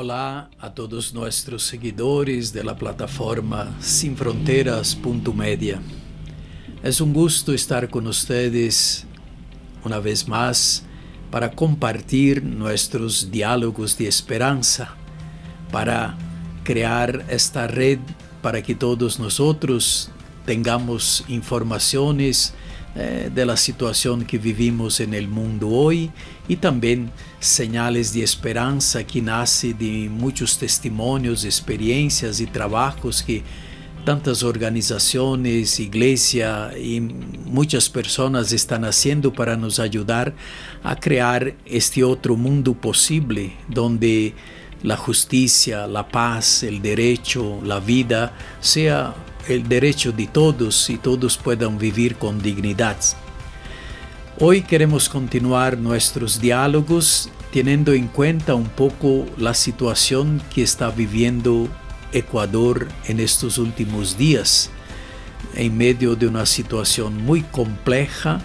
Hola a todos nuestros seguidores de la plataforma SinFronteras.media. Es un gusto estar con ustedes una vez más para compartir nuestros diálogos de esperanza, para crear esta red para que todos nosotros tengamos informaciones de la situación que vivimos en el mundo hoy y también señales de esperanza que nace de muchos testimonios, experiencias y trabajos que tantas organizaciones, iglesia y muchas personas están haciendo para nos ayudar a crear este otro mundo posible donde la justicia, la paz, el derecho, la vida sea el derecho de todos y todos puedan vivir con dignidad. Hoy queremos continuar nuestros diálogos teniendo en cuenta un poco la situación que está viviendo Ecuador en estos últimos días, en medio de una situación muy compleja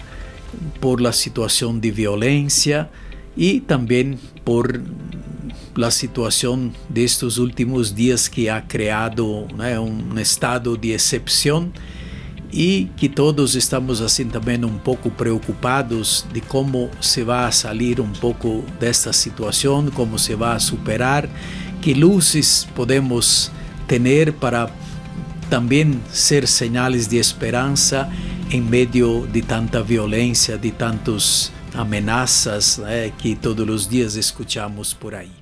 por la situación de violencia y también por la situación de estos últimos días que ha creado un estado de excepción y que todos estamos así también un poco preocupados de cómo se va a salir un poco de esta situación, cómo se va a superar, qué luces podemos tener para también ser señales de esperanza en medio de tanta violencia, de tantas amenazas que todos los días escuchamos por ahí.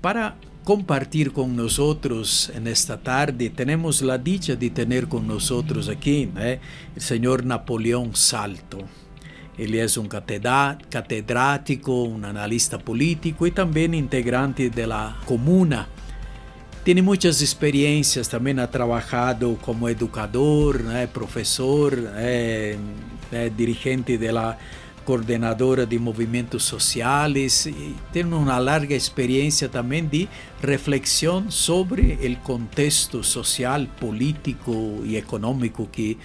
Para compartir con nosotros en esta tarde, tenemos la dicha de tener con nosotros aquí el señor Napoleón Saltos. Él es un catedrático, un analista político y también integrante de la comuna. Tiene muchas experiencias, también ha trabajado como educador, profesor, dirigente de la coordinadora de movimientos sociales, y tiene una larga experiencia también de reflexión sobre el contexto social, político y económico y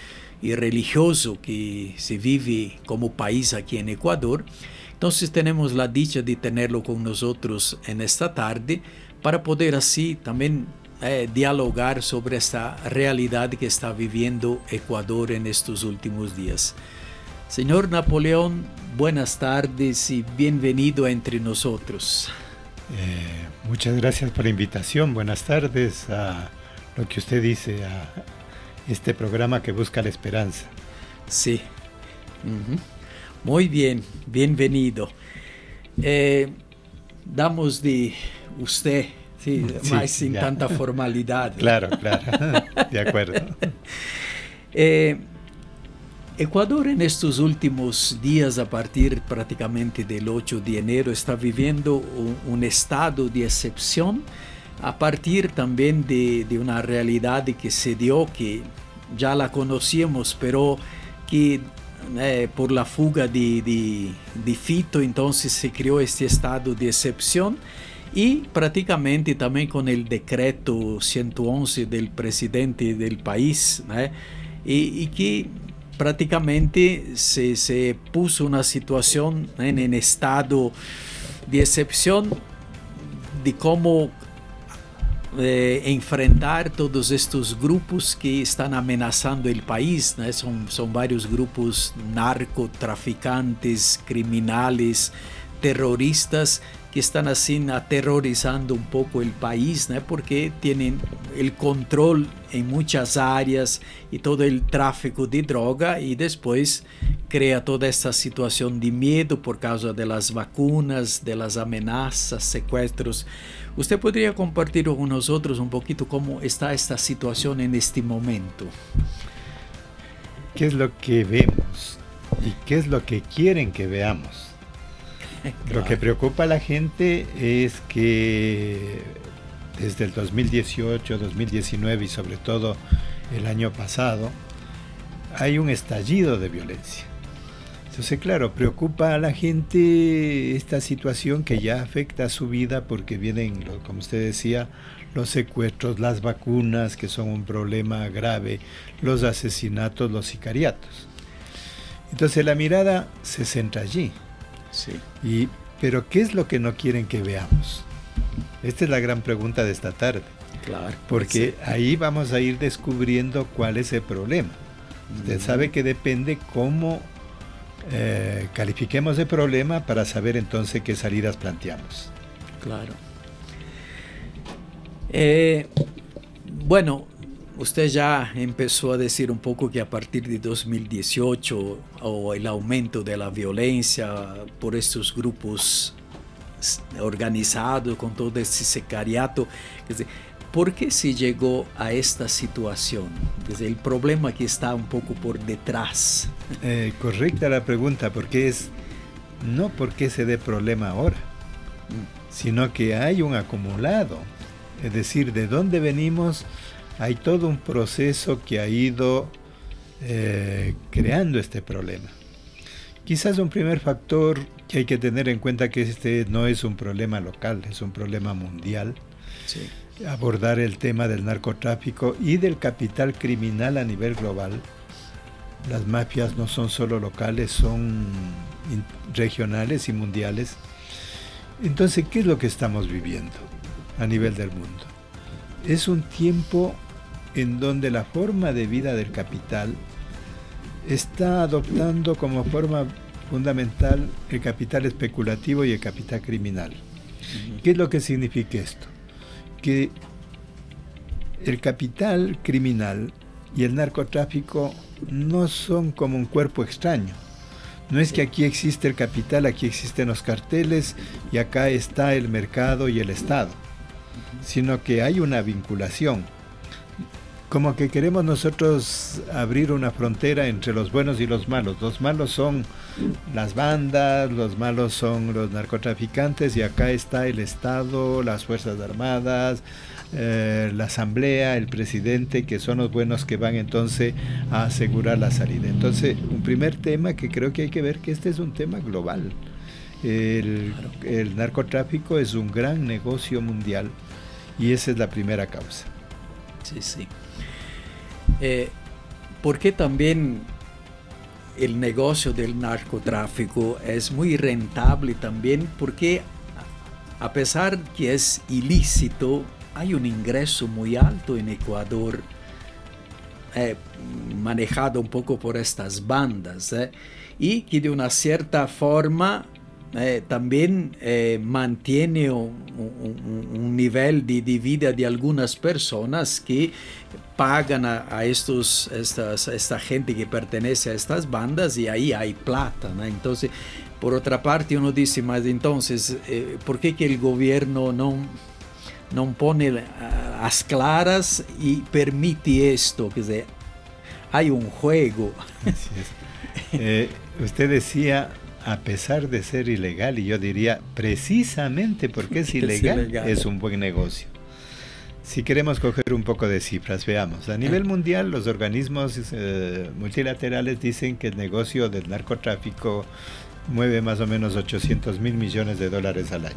religioso que se vive como país aquí en Ecuador. Entonces tenemos la dicha de tenerlo con nosotros en esta tarde para poder así también dialogar sobre esta realidad que está viviendo Ecuador en estos últimos días. Señor Napoleón, buenas tardes y bienvenido entre nosotros. Muchas gracias por la invitación. Buenas tardes a lo que usted dice, a este programa que busca la esperanza. Sí. Muy bien, bienvenido. Damos de usted, sí, más sin tanta formalidad. Claro, de acuerdo. Ecuador en estos últimos días, a partir prácticamente del 8 de enero, está viviendo un estado de excepción, a partir también de una realidad que se dio, que ya la conocíamos, pero que por la fuga de Fito, entonces se creó este estado de excepción. Y prácticamente también con el decreto 111 del presidente del país, y que prácticamente se puso una situación en estado de excepción de cómo enfrentar todos estos grupos que están amenazando el país. Son varios grupos: narcotraficantes, criminales, terroristas, que están así aterrorizando un poco el país, porque tienen el control en muchas áreas y todo el tráfico de droga, y después crea toda essa situação de medo por causa das vacunas, das ameaças, sequestros. Você poderia compartilhar com nós pouquinho como está esta situação neste momento? ¿Qué es lo que vemos y qué es lo que quieren que veamos? Claro. Lo que preocupa a la gente es que desde el 2018, 2019 y sobre todo el año pasado hay un estallido de violencia. Entonces, claro, preocupa a la gente esta situación que ya afecta a su vida porque vienen, como usted decía, los secuestros, las vacunas, que son un problema grave, los asesinatos, los sicariatos. Entonces la mirada se centra allí. Sí. Pero ¿qué es lo que no quieren que veamos? Esta es la gran pregunta de esta tarde. Claro. Porque sí, ahí vamos a ir descubriendo cuál es el problema. Usted sabe que depende cómo califiquemos el problema para saber entonces qué salidas planteamos. Claro. Bueno, usted ya empezó a decir que a partir de 2018 o el aumento de la violencia por estos grupos organizados con todo ese sicariato, ¿por qué se llegó a esta situación? Desde el problema que está por detrás. Correcta la pregunta, porque es no porque se dé problema ahora, sino que hay un acumulado. Es decir, de dónde venimos, hay todo un proceso que ha ido creando este problema. Quizás un primer factor que hay que tener en cuenta que este no es un problema local, es un problema mundial. Sí. Abordar el tema del narcotráfico y del capital criminal a nivel global. Las mafias no son solo locales, son regionales y mundiales. Entonces, ¿qué es lo que estamos viviendo a nivel del mundo? Es un tiempo en donde la forma de vida del capital está adoptando como forma fundamental el capital especulativo y el capital criminal. ¿Qué es lo que significa esto? Que el capital criminal y el narcotráfico no son como un cuerpo extraño. No es que aquí existe el capital, aquí existen los carteles y acá está el mercado y el Estado, sino que hay una vinculación. Como que queremos nosotros abrir una frontera entre los buenos y los malos. Los malos son las bandas, los malos son los narcotraficantes, y acá está el Estado, las Fuerzas Armadas, la Asamblea, el presidente, que son los buenos que van entonces a asegurar la salida. Entonces, un primer tema que creo que hay que ver, que este es un tema global. El narcotráfico es un gran negocio mundial y esa es la primera causa. Sí, sí. Porque también el negocio del narcotráfico es muy rentable también, porque a pesar que es ilícito, hay un ingreso muy alto en Ecuador, manejado por estas bandas, y que de una cierta forma también mantiene un nivel de vida de algunas personas que pagan a esta gente que pertenece a estas bandas, y ahí hay plata, ¿no? Entonces, por otra parte, uno dice, más entonces, ¿por qué que el gobierno no pone las claras y permite esto? Que sea, hay un juego. Así es. Usted decía, a pesar de ser ilegal, y yo diría precisamente porque es ilegal, es un buen negocio. Si queremos coger un poco de cifras, veamos. A nivel mundial, los organismos multilaterales dicen que el negocio del narcotráfico mueve más o menos 800 mil millones de dólares al año.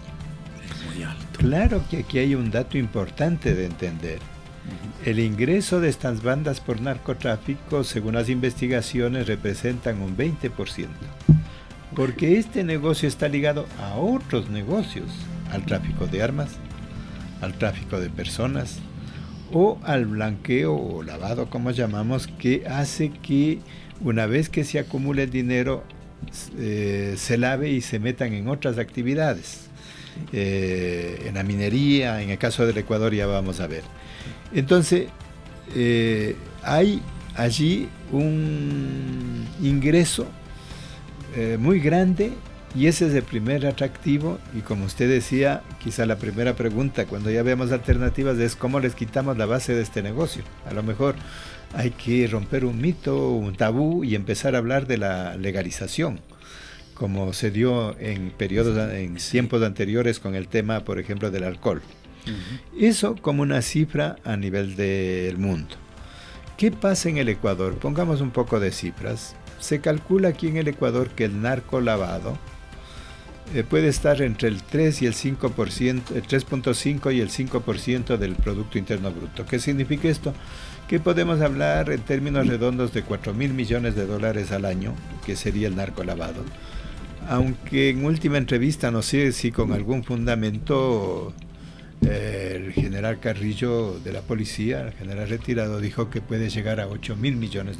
Es muy alto. Claro que aquí hay un dato importante de entender. El ingreso de estas bandas por narcotráfico, según las investigaciones, representan un 20%. Porque este negocio está ligado a otros negocios, al tráfico de armas, al tráfico de personas, o al blanqueo o lavado, como llamamos, que hace que una vez que se acumule el dinero, se lave y se metan en otras actividades, en la minería, en el caso del Ecuador ya vamos a ver. Entonces, hay allí un ingreso muy grande, y ese es el primer atractivo. Y como usted decía, quizá la primera pregunta cuando ya veamos alternativas es cómo les quitamos la base de este negocio. A lo mejor hay que romper un mito, un tabú, y empezar a hablar de la legalización, como se dio en periodos, en tiempos anteriores con el tema, por ejemplo, del alcohol. Eso como una cifra a nivel del mundo. ¿Qué pasa en el Ecuador? Pongamos un poco de cifras. Se calcula aquí en el Ecuador que el narco lavado puede estar entre el 3 y el 5%, el 3.5 y el 5% del Producto Interno Bruto. ¿Qué significa esto? Que podemos hablar en términos redondos de $4.000 millones al año, que sería el narco lavado. Aunque en última entrevista, no sé si con algún fundamento, el general Carrillo de la policía, el general retirado, dijo que puede llegar a $8.000 millones.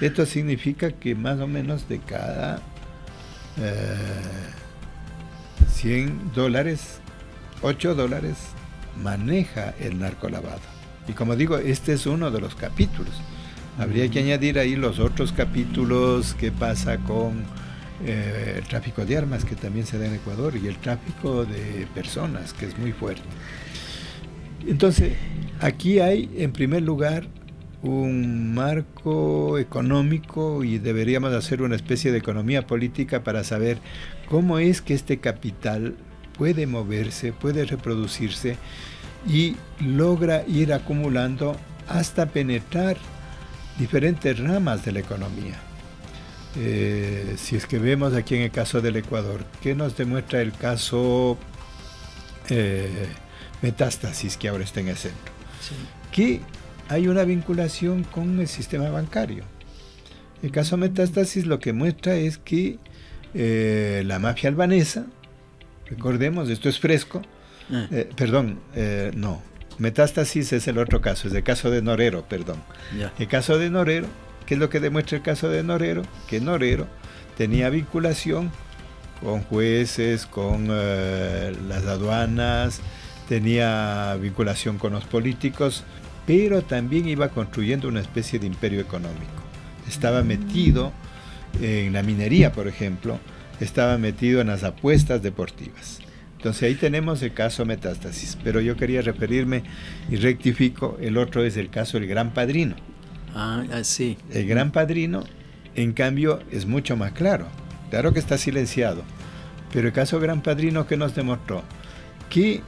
Esto significa que más o menos de cada $100, $8 maneja el narco lavado. Y como digo, este es uno de los capítulos. Habría que añadir ahí los otros capítulos, que pasa con el tráfico de armas, que también se da en Ecuador, y el tráfico de personas, que es muy fuerte. Entonces, aquí hay, en primer lugar, un marco económico, y deberíamos hacer una especie de economía política para saber cómo es que este capital puede moverse, puede reproducirse y logra ir acumulando hasta penetrar diferentes ramas de la economía. Si es que vemos aquí en el caso del Ecuador, ¿qué nos demuestra el caso Metástasis, que ahora está en el centro? Sí. Que hay una vinculación con el sistema bancario. El caso Metástasis lo que muestra es que la mafia albanesa, recordemos, esto es fresco, Metástasis es el otro caso, es el caso de Norero, perdón. Yeah. El caso de Norero, ¿qué es lo que demuestra el caso de Norero? Que Norero tenía vinculación con jueces, con las aduanas, tenía vinculación con los políticos, pero también iba construyendo una especie de imperio económico. Estaba metido en la minería, por ejemplo, estaba metido en las apuestas deportivas. Entonces ahí tenemos el caso Metástasis, pero yo quería referirme, y rectifico, el otro es el caso del Gran Padrino. Ah, sí. El Gran Padrino, en cambio, es mucho más claro. Claro que está silenciado, pero el caso Gran Padrino, que nos demostró que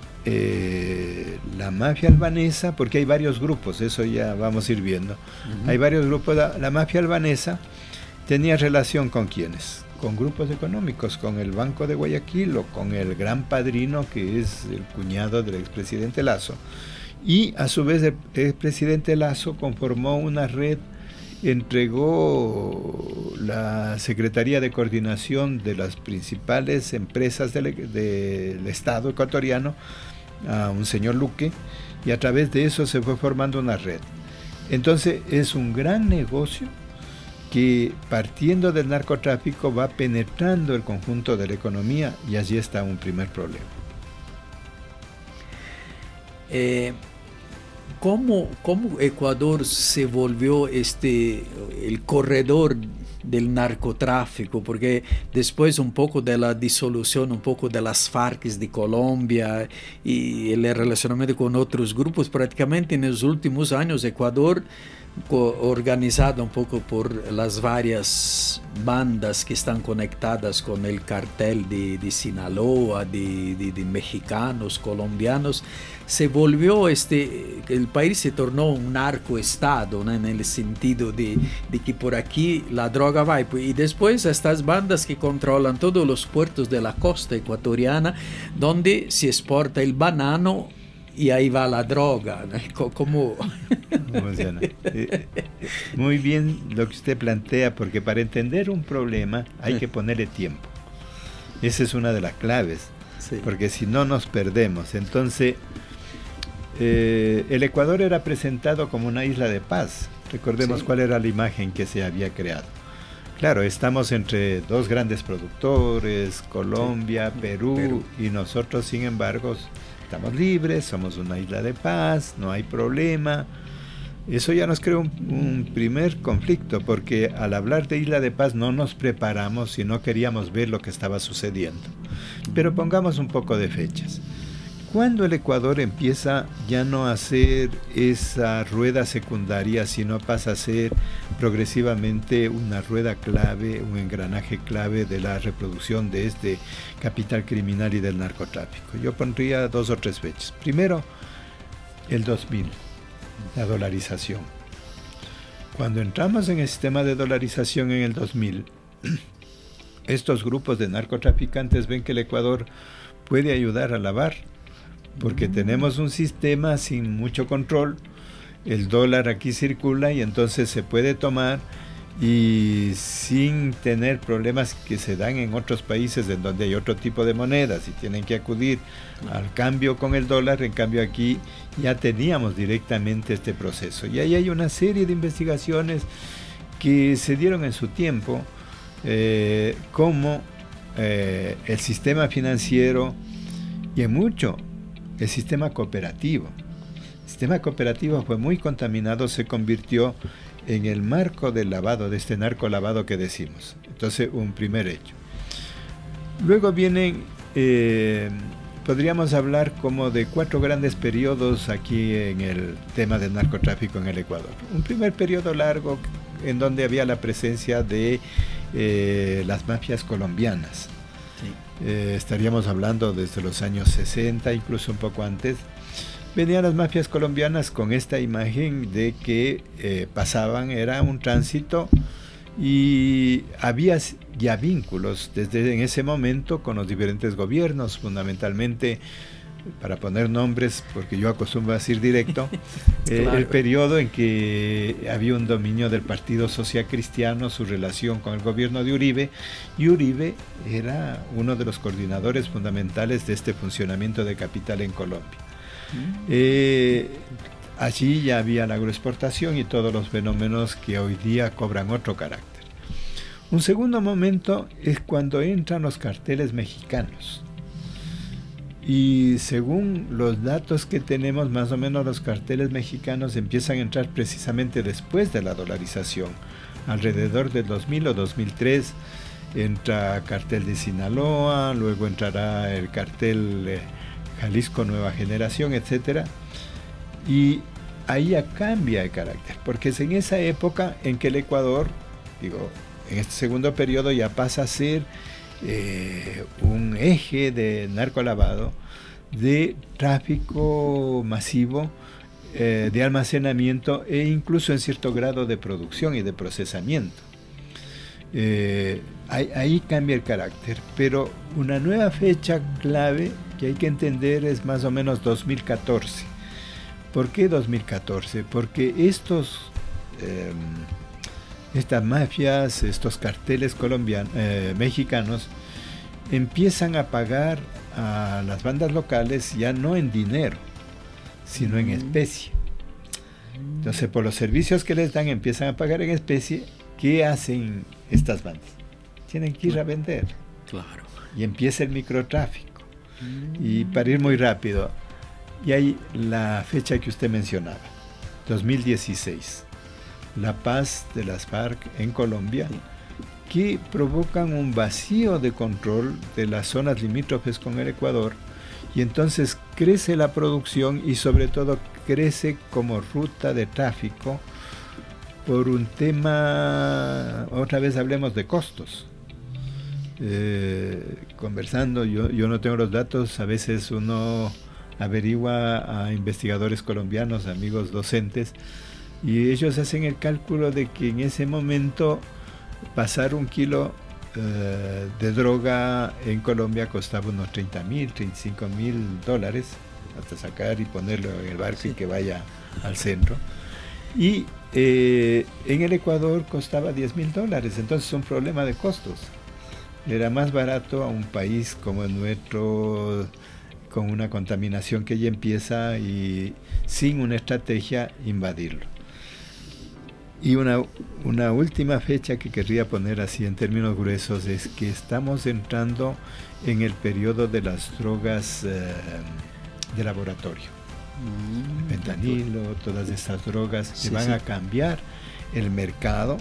la mafia albanesa, porque hay varios grupos, eso ya vamos a ir viendo, hay varios grupos, la mafia albanesa tenía relación con quienes, con grupos económicos, con el Banco de Guayaquil o con el Gran Padrino, que es el cuñado del expresidente Lazo. Y a su vez el expresidente Lazo conformó una red, entregó la Secretaría de Coordinación de las principales empresas del Estado ecuatoriano a un señor Luque, y a través de eso se fue formando una red. Entonces es un gran negocio que, partiendo del narcotráfico, va penetrando el conjunto de la economía, y allí está un primer problema. ¿Cómo Ecuador se volvió el corredor del narcotráfico? Porque después un poco de la disolución, un poco de las FARC de Colombia y el relacionamiento con otros grupos, prácticamente en los últimos años Ecuador, organizado un poco por las varias bandas que están conectadas con el cartel de Sinaloa, de mexicanos, colombianos, se volvió el país se tornó un narcoestado, ¿no? En el sentido de que por aquí la droga va, y después estas bandas que controlan todos los puertos de la costa ecuatoriana, donde se exporta el banano, y ahí va la droga, ¿no? ¿Cómo funciona? Muy bien lo que usted plantea, porque para entender un problema hay que ponerle tiempo. Esa es una de las claves, sí. Porque si no nos perdemos. Entonces, el Ecuador era presentado como una isla de paz. Recordemos, sí, cuál era la imagen que se había creado. Claro, estamos entre dos grandes productores, Colombia, sí, Perú, y nosotros, sin embargo, estamos libres, somos una isla de paz, no hay problema. Eso ya nos creó un primer conflicto, porque al hablar de Isla de Paz no nos preparamos y no queríamos ver lo que estaba sucediendo. Pero pongamos un poco de fechas. ¿Cuándo el Ecuador empieza ya no a ser esa rueda secundaria, sino pasa a ser progresivamente una rueda clave, un engranaje clave de la reproducción de este capital criminal y del narcotráfico? Yo pondría 2 o 3 fechas. Primero, el 2000, la dolarización. Cuando entramos en el sistema de dolarización en el 2000, estos grupos de narcotraficantes ven que el Ecuador puede ayudar a lavar, porque tenemos un sistema sin mucho control, el dólar aquí circula y entonces se puede tomar y sin tener problemas que se dan en otros países en donde hay otro tipo de monedas y tienen que acudir al cambio con el dólar. En cambio aquí ya teníamos directamente este proceso, y ahí hay una serie de investigaciones que se dieron en su tiempo, como el sistema financiero y en mucho el sistema cooperativo. El sistema cooperativo fue muy contaminado, se convirtió en el marco del lavado, de este narco lavado que decimos. Entonces, un primer hecho. Luego vienen, podríamos hablar como de 4 grandes periodos aquí en el tema del narcotráfico en el Ecuador. Un primer periodo largo en donde había la presencia de las mafias colombianas. Estaríamos hablando desde los años 60, incluso un poco antes. Venían las mafias colombianas con esta imagen de que pasaban, era un tránsito, y había ya vínculos desde en ese momento con los diferentes gobiernos, fundamentalmente, para poner nombres, porque yo acostumbro a decir directo, claro, el periodo en que había un dominio del Partido Social Cristiano, su relación con el gobierno de Uribe, y Uribe era uno de los coordinadores fundamentales de este funcionamiento de capital en Colombia. Allí ya había la agroexportación y todos los fenómenos que hoy día cobran otro carácter. Un segundo momento es cuando entran los carteles mexicanos. Y según los datos que tenemos, más o menos los carteles mexicanos empiezan a entrar precisamente después de la dolarización. Alrededor del 2000 o 2003 entra cartel de Sinaloa, luego entrará el cartel Jalisco Nueva Generación, etc. Y ahí ya cambia de carácter, porque es en esa época en que el Ecuador, digo, en este segundo periodo ya pasa a ser un eje de narcolavado, de tráfico masivo, de almacenamiento e incluso en cierto grado de producción y de procesamiento. Ahí cambia el carácter, pero una nueva fecha clave que hay que entender es más o menos 2014. ¿Por qué 2014? Porque estas mafias, estos carteles colombianos, mexicanos, empiezan a pagar a las bandas locales ya no en dinero, sino en especie. Entonces, por los servicios que les dan, empiezan a pagar en especie. ¿Qué hacen estas bandas? Tienen que ir a vender. Claro. Y empieza el microtráfico. Y para ir muy rápido, y hay la fecha que usted mencionaba, 2016. La paz de las FARC en Colombia, que provocan un vacío de control de las zonas limítrofes con el Ecuador, y entonces crece la producción y sobre todo crece como ruta de tráfico por un tema, otra vez hablemos de costos. Conversando, yo no tengo los datos, a veces uno averigua a investigadores colombianos, amigos docentes, y ellos hacen el cálculo de que en ese momento pasar un kilo de droga en Colombia costaba unos $30,000, $35,000 hasta sacar y ponerlo en el barco, sí, y que vaya al centro. Y en el Ecuador costaba $10,000, entonces un problema de costos. Era más barato a un país como el nuestro, con una contaminación que ya empieza y sin una estrategia, invadirlo. Y una última fecha que querría poner así en términos gruesos es que estamos entrando en el periodo de las drogas de laboratorio. fentanilo, todas estas drogas que van a cambiar el mercado,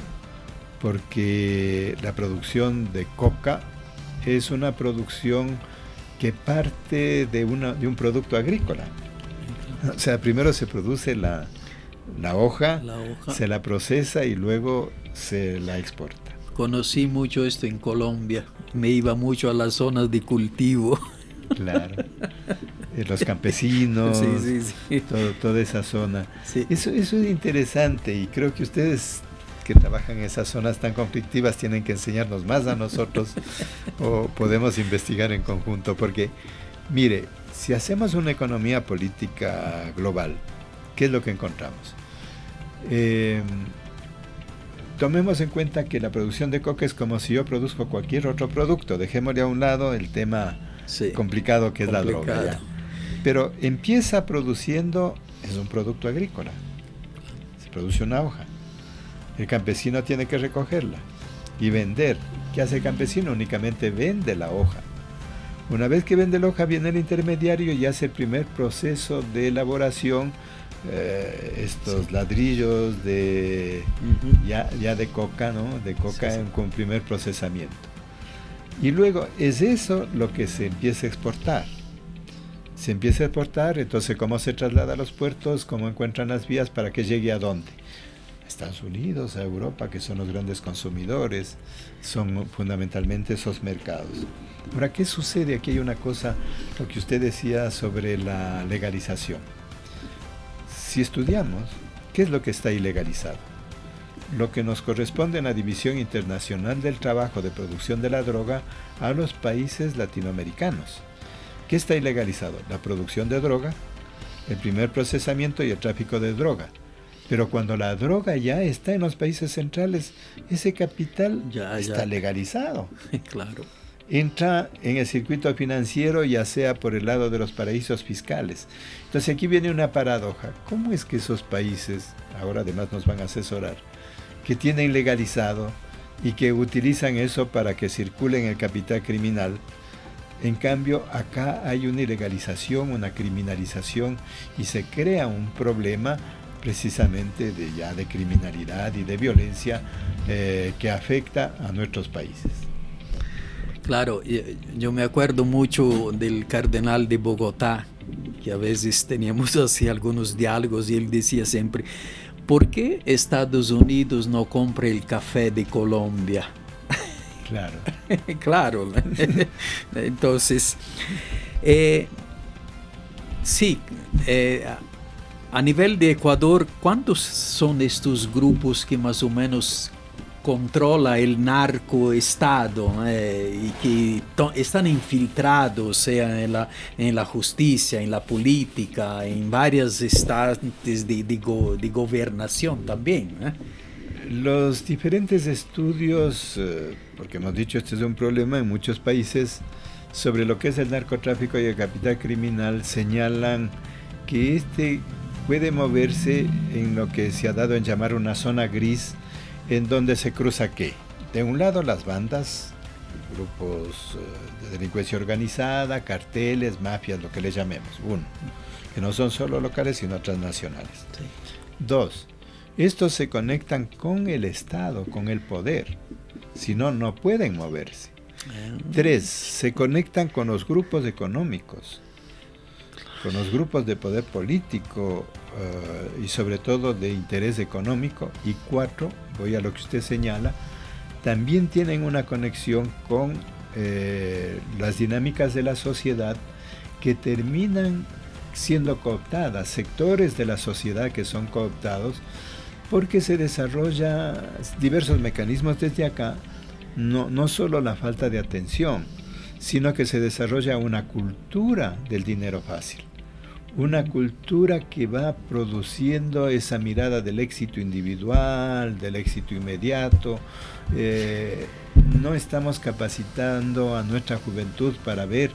porque la producción de coca es una producción que parte de un producto agrícola. O sea, primero se produce la hoja, se la procesa y luego se la exporta. Conocí mucho esto en Colombia, me iba mucho a las zonas de cultivo. Claro, los campesinos, toda esa zona. Sí. Eso es interesante, y creo que ustedes que trabajan en esas zonas tan conflictivas tienen que enseñarnos más a nosotros o podemos investigar en conjunto, porque mire, si hacemos una economía política global, ¿qué es lo que encontramos? Tomemos en cuenta que la producción de coca es como si yo produzco cualquier otro producto. Dejémosle a un lado el tema complicado que es la droga. Pero empieza produciendo, es un producto agrícola. Se produce una hoja. El campesino tiene que recogerla y vender. ¿Qué hace el campesino? Únicamente vende la hoja. Una vez que vende la hoja, viene el intermediario y hace el primer proceso de elaboración. Estos ladrillos de ya de coca, ¿no? De coca con primer procesamiento. Y luego es eso lo que se empieza a exportar. Se empieza a exportar, entonces cómo se traslada a los puertos, cómo encuentran las vías para que llegue a dónde. A Estados Unidos, a Europa, que son los grandes consumidores, son fundamentalmente esos mercados. Ahora, ¿qué sucede? Aquí hay una cosa, lo que usted decía sobre la legalización. Si estudiamos, ¿qué es lo que está ilegalizado? Lo que nos corresponde en la División Internacional del Trabajo de Producción de la Droga a los países latinoamericanos. ¿Qué está ilegalizado? La producción de droga, el primer procesamiento y el tráfico de droga. Pero cuando la droga ya está en los países centrales, ese capital ya está legalizado. Claro. Entra en el circuito financiero, ya sea por el lado de los paraísos fiscales. Entonces aquí viene una paradoja. ¿Cómo es que esos países, ahora además nos van a asesorar, que tienen legalizado y que utilizan eso para que circulen el capital criminal? En cambio, acá hay una ilegalización, una criminalización, y se crea un problema precisamente de criminalidad y de violencia que afecta a nuestros países. Claro, yo me acuerdo mucho del cardenal de Bogotá, que a veces teníamos así algunos diálogos, y él decía siempre, ¿por qué Estados Unidos no compra el café de Colombia? Claro. Claro. Entonces, a nivel de Ecuador, ¿cuántos son estos grupos que más o menos controla el narcoestado y que están infiltrados en la justicia, en la política, en varias estantes de gobernación también? Los diferentes estudios, porque hemos dicho este es un problema en muchos países, sobre lo que es el narcotráfico y el capital criminal, señalan que este puede moverse en lo que se ha dado en llamar una zona gris, en donde se cruza ¿qué? De un lado las bandas, grupos de delincuencia organizada, carteles, mafias, lo que le llamemos. Uno, que no son solo locales sino transnacionales. Sí. Dos, estos se conectan con el Estado, con el poder, si no, no pueden moverse. Tres, se conectan con los grupos económicos, con los grupos de poder político y sobre todo de interés económico. Y cuatro, voy a lo que usted señala, también tienen una conexión con las dinámicas de la sociedad que terminan siendo cooptadas, sectores de la sociedad que son cooptados, porque se desarrollan diversos mecanismos desde acá, no solo la falta de atención, sino que se desarrolla una cultura del dinero fácil. Una cultura que va produciendo esa mirada del éxito individual, del éxito inmediato. No estamos capacitando a nuestra juventud para ver,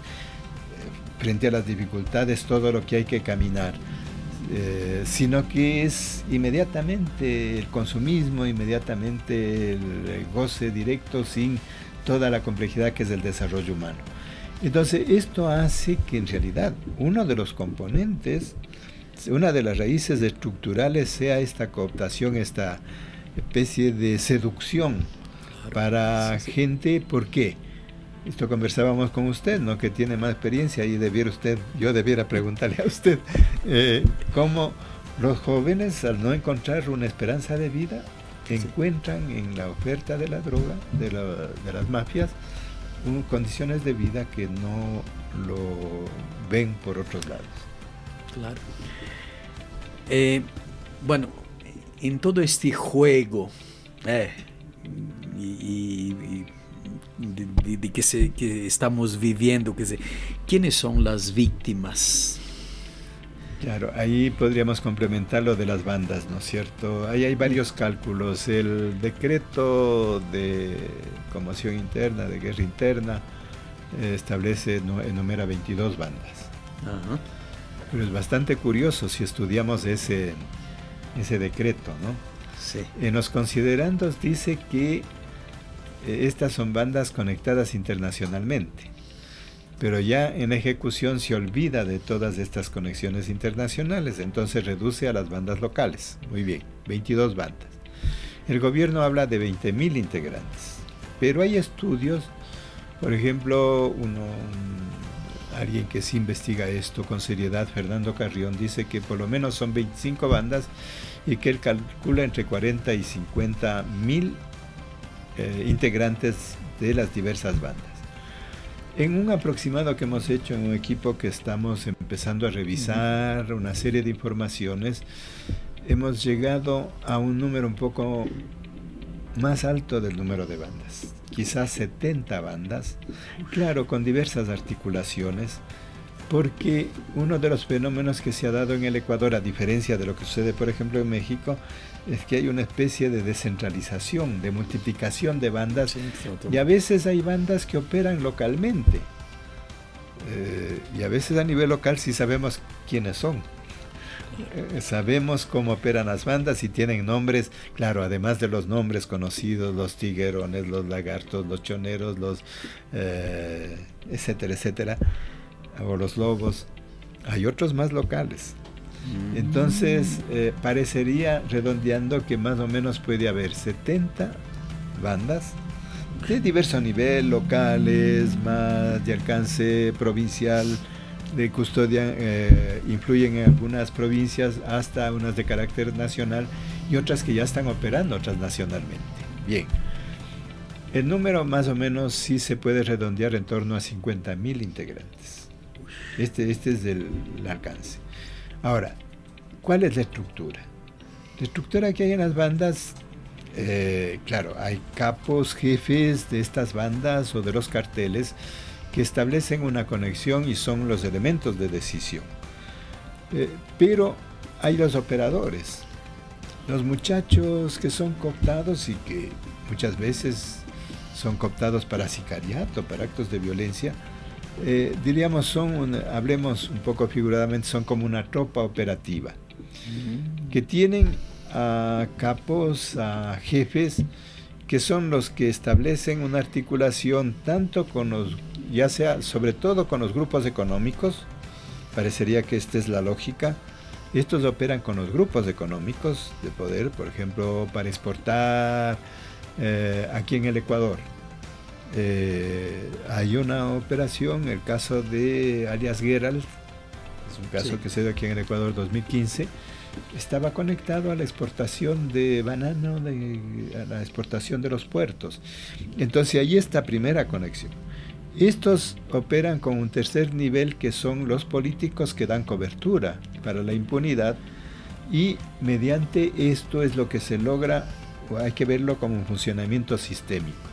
frente a las dificultades, todo lo que hay que caminar, sino que es inmediatamente el consumismo, inmediatamente el goce directo, sin toda la complejidad que es el desarrollo humano. Entonces, esto hace que en realidad uno de los componentes una de las raíces estructurales sea esta cooptación, esta especie de seducción para gente. ¿Por qué? Esto conversábamos con usted, ¿no?, que tiene más experiencia, y debiera usted, yo debiera preguntarle a usted cómo los jóvenes, al no encontrar una esperanza de vida, encuentran en la oferta de la droga, de las mafias, condiciones de vida que no lo ven por otros lados. Claro. Bueno, en todo este juego que estamos viviendo, quer dizer, ¿quiénes son las víctimas? Claro, ahí podríamos complementar lo de las bandas, ¿no es cierto? Ahí hay varios cálculos. El decreto de conmoción interna, de guerra interna, establece, enumera 22 bandas. Ajá. Pero es bastante curioso si estudiamos ese decreto, ¿no? Sí. En los considerandos dice que estas son bandas conectadas internacionalmente. Pero ya en ejecución se olvida de todas estas conexiones internacionales, entonces reduce a las bandas locales. Muy bien, 22 bandas. El gobierno habla de 20.000 integrantes, pero hay estudios, por ejemplo, alguien que sí investiga esto con seriedad, Fernando Carrión, dice que por lo menos son 25 bandas y que él calcula entre 40 y 50 mil integrantes de las diversas bandas. En un aproximado que hemos hecho en un equipo que estamos empezando a revisar una serie de informaciones, hemos llegado a un número un poco más alto del número de bandas, quizás 70 bandas, claro, con diversas articulaciones, porque uno de los fenómenos que se ha dado en el Ecuador, a diferencia de lo que sucede, por ejemplo, en México, es que hay una especie de descentralización, de multiplicación de bandas, y a veces hay bandas que operan localmente, y a veces a nivel local sí sabemos quiénes son, sabemos cómo operan las bandas y tienen nombres, claro, además de los nombres conocidos, los tiguerones, los lagartos, los choneros, los etcétera, etcétera, o los lobos, hay otros más locales. Entonces, parecería, redondeando, que más o menos puede haber 70 bandas de diverso nivel, locales, más de alcance provincial, de custodia, influyen en algunas provincias, hasta unas de carácter nacional y otras que ya están operando transnacionalmente. Bien, el número más o menos sí se puede redondear en torno a 50.000 integrantes. Este es el alcance. Ahora, ¿cuál es la estructura? La estructura que hay en las bandas, claro, hay capos, jefes de estas bandas o de los carteles que establecen una conexión y son los elementos de decisión. Pero hay los operadores, los muchachos que son cooptados y que muchas veces son cooptados para sicariato, para actos de violencia. Diríamos, hablemos un poco figuradamente, son como una tropa operativa, que tienen a capos, a jefes, que son los que establecen una articulación tanto con los, ya sea, sobre todo con los grupos económicos, parecería que esta es la lógica, estos operan con los grupos económicos de poder, por ejemplo, para exportar aquí en el Ecuador. Hay una operación, el caso de alias Gerald, es un caso que se dio aquí en el Ecuador 2015, estaba conectado a la exportación de banano, a la exportación de los puertos. Entonces ahí está primera conexión. Estos operan con un tercer nivel que son los políticos que dan cobertura para la impunidad, y mediante esto es lo que se logra, o hay que verlo como un funcionamiento sistémico.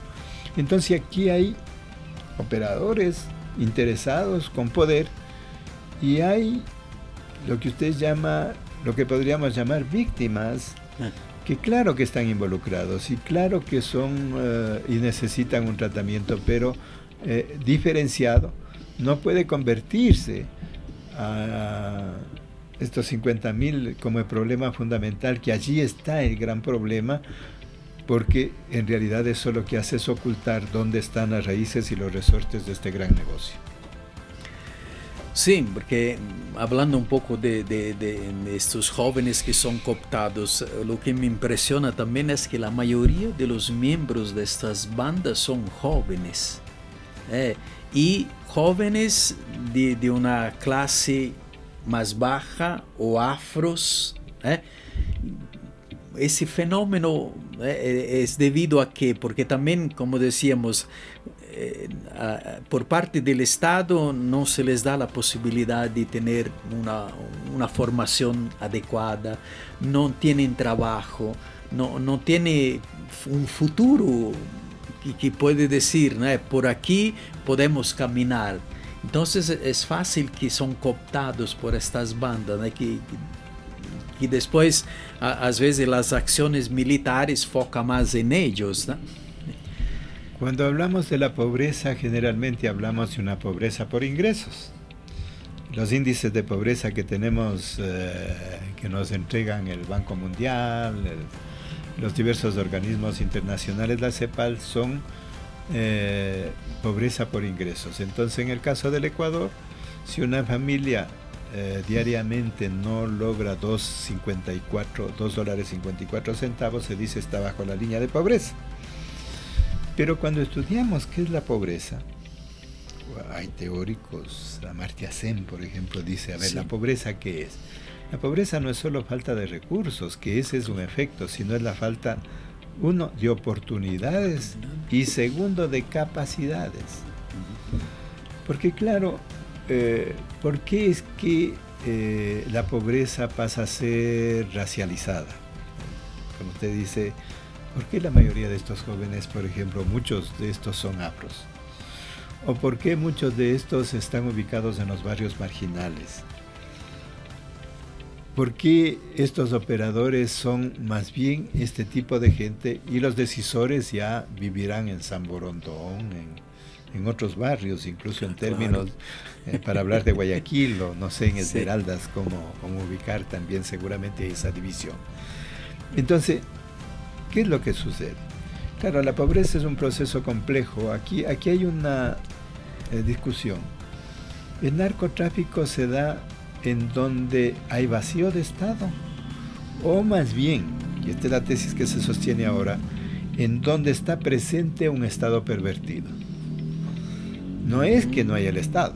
Entonces aquí hay operadores interesados con poder y hay lo que usted llama, lo que podríamos llamar víctimas, que claro que están involucrados y claro que son y necesitan un tratamiento, pero diferenciado. No puede convertirse a estos 50.000 como el problema fundamental, que allí está el gran problema, porque en realidad eso lo que hace es ocultar dónde están las raíces y los resortes de este gran negocio. Sí, porque hablando un poco de estos jóvenes que son cooptados, lo que me impresiona también es que la mayoría de los miembros de estas bandas son jóvenes, y jóvenes de una clase más baja o afros. Ese fenómeno es debido a que, porque también, como decíamos, por parte del Estado no se les da la posibilidad de tener una formación adecuada, no tienen trabajo, no tiene un futuro que puede decir, ¿no?, por aquí podemos caminar. Entonces es fácil que son cooptados por estas bandas, ¿no?, que después a veces las acciones militares focan más en ellos, ¿no? Cuando hablamos de la pobreza, generalmente hablamos de una pobreza por ingresos. Los índices de pobreza que tenemos, que nos entregan el Banco Mundial, los diversos organismos internacionales, la CEPAL, son pobreza por ingresos. Entonces, en el caso del Ecuador, si una familia diariamente no logra $2.54, se dice está bajo la línea de pobreza. Pero cuando estudiamos qué es la pobreza, hay teóricos, Amartya Sen, por ejemplo, dice, a ver, sí, ¿la pobreza qué es? La pobreza no es solo falta de recursos, que ese es un efecto, sino es la falta, uno, de oportunidades y segundo, de capacidades. Porque claro, ¿por qué es que la pobreza pasa a ser racializada? Como usted dice, ¿por qué la mayoría de estos jóvenes, por ejemplo, muchos de estos son afros? ¿O por qué muchos de estos están ubicados en los barrios marginales? ¿Por qué estos operadores son más bien este tipo de gente y los decisores ya vivirán en San Borondón, en otros barrios, incluso en términos, claro, para hablar de Guayaquil o no sé, en Esmeraldas, sí, cómo ubicar también seguramente esa división? Entonces, ¿qué es lo que sucede? Claro, la pobreza es un proceso complejo. Aquí hay una discusión. El narcotráfico se da en donde hay vacío de Estado, o más bien, y esta es la tesis que se sostiene ahora, en donde está presente un Estado pervertido. No es que no haya el Estado.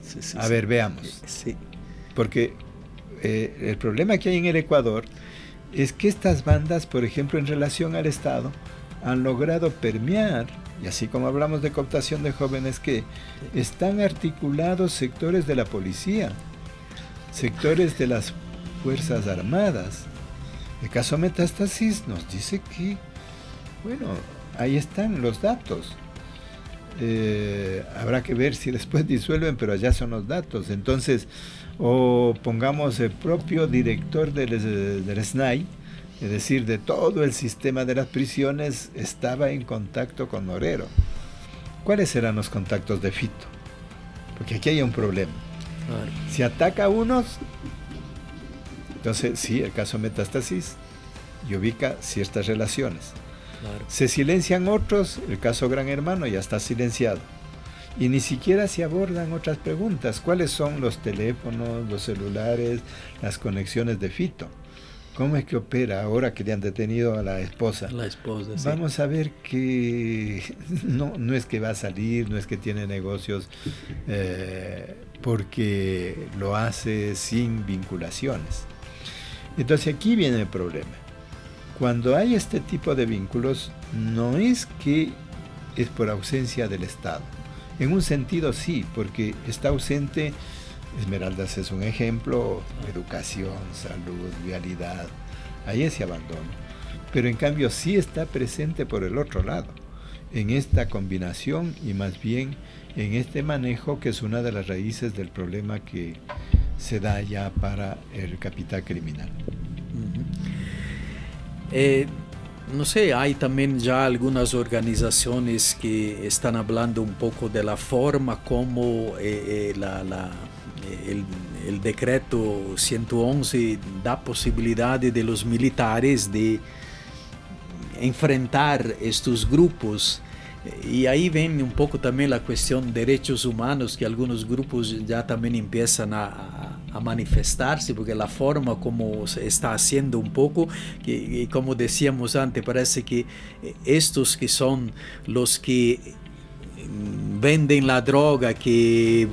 Sí, sí, a ver, veamos. Sí. Porque el problema que hay en el Ecuador es que estas bandas, por ejemplo, en relación al Estado, han logrado permear, y así como hablamos de cooptación de jóvenes, que están articulados sectores de la policía, sectores de las Fuerzas Armadas. El caso Metástasis nos dice que, bueno, ahí están los datos. Habrá que ver si después disuelven, pero allá son los datos. Entonces, o pongamos el propio director del SNAI, es decir, de todo el sistema de las prisiones, estaba en contacto con Norero. ¿Cuáles serán los contactos de Fito? Porque aquí hay un problema. Si ataca a unos, entonces sí, el caso Metástasis, y ubica ciertas relaciones. Claro. Se silencian otros, el caso Gran Hermano ya está silenciado. Y ni siquiera se abordan otras preguntas. ¿Cuáles son los teléfonos, los celulares, las conexiones de Fito? ¿Cómo es que opera ahora que le han detenido a la esposa? La esposa, sí. Vamos a ver que no es que va a salir, no es que tiene negocios porque lo hace sin vinculaciones. Entonces aquí viene el problema. Cuando hay este tipo de vínculos, no es que es por ausencia del Estado. En un sentido sí, porque está ausente, Esmeraldas es un ejemplo, educación, salud, vialidad, ahí ese abandono. Pero en cambio sí está presente por el otro lado, en esta combinación y más bien en este manejo que es una de las raíces del problema que se da ya para el capital criminal. No sé, hay también ya algunas organizaciones que están hablando un poco de la forma como el decreto 111 da posibilidad de los militares de enfrentar estos grupos. Y ahí ven un poco también la cuestión de derechos humanos, que algunos grupos ya también empiezan a manifestarse, porque la forma como se está haciendo un poco, y como decíamos antes, parece que estos que son los que venden la droga, que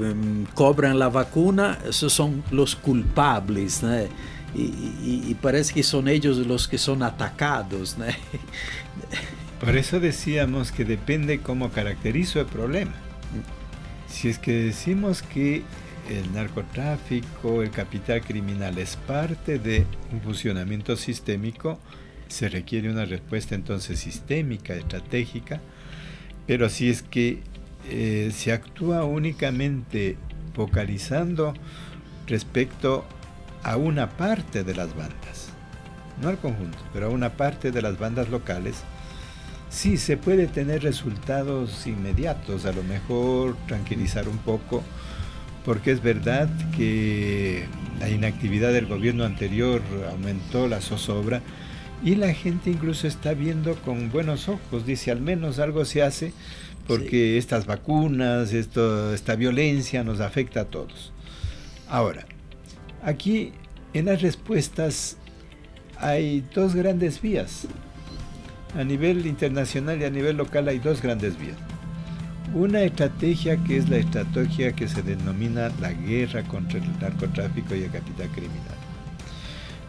cobran la vacuna, esos son los culpables, ¿no? Y parece que son ellos los que son atacados, ¿no? Por eso decíamos que depende cómo caracterizo el problema. Si es que decimos que el narcotráfico, el capital criminal es parte de un funcionamiento sistémico, se requiere una respuesta entonces sistémica, estratégica, pero si es que se actúa únicamente focalizando respecto a una parte de las bandas, no al conjunto, pero a una parte de las bandas locales, sí, se puede tener resultados inmediatos, a lo mejor tranquilizar un poco, porque es verdad que la inactividad del gobierno anterior aumentó la zozobra y la gente incluso está viendo con buenos ojos, dice, al menos algo se hace, porque sí, estas vacunas, esta violencia nos afecta a todos. Ahora, aquí en las respuestas hay dos grandes vías. A nivel internacional y a nivel local hay dos grandes vías. Una estrategia que es la estrategia que se denomina la guerra contra el narcotráfico y el capital criminal.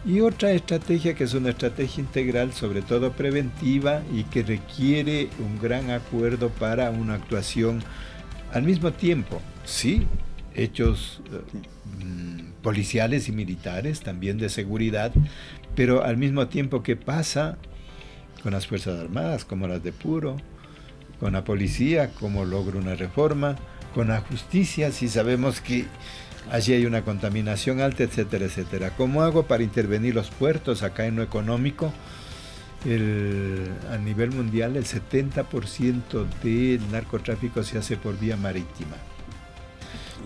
Y otra estrategia que es una estrategia integral, sobre todo preventiva, y que requiere un gran acuerdo para una actuación al mismo tiempo. Sí, hechos policiales y militares, también de seguridad, pero al mismo tiempo que pasa con las Fuerzas Armadas, como las depuro, con la policía, como logro una reforma, con la justicia, si sabemos que allí hay una contaminación alta, etcétera, etcétera. ¿Cómo hago para intervenir los puertos acá en lo económico? A nivel mundial, el 70% del narcotráfico se hace por vía marítima.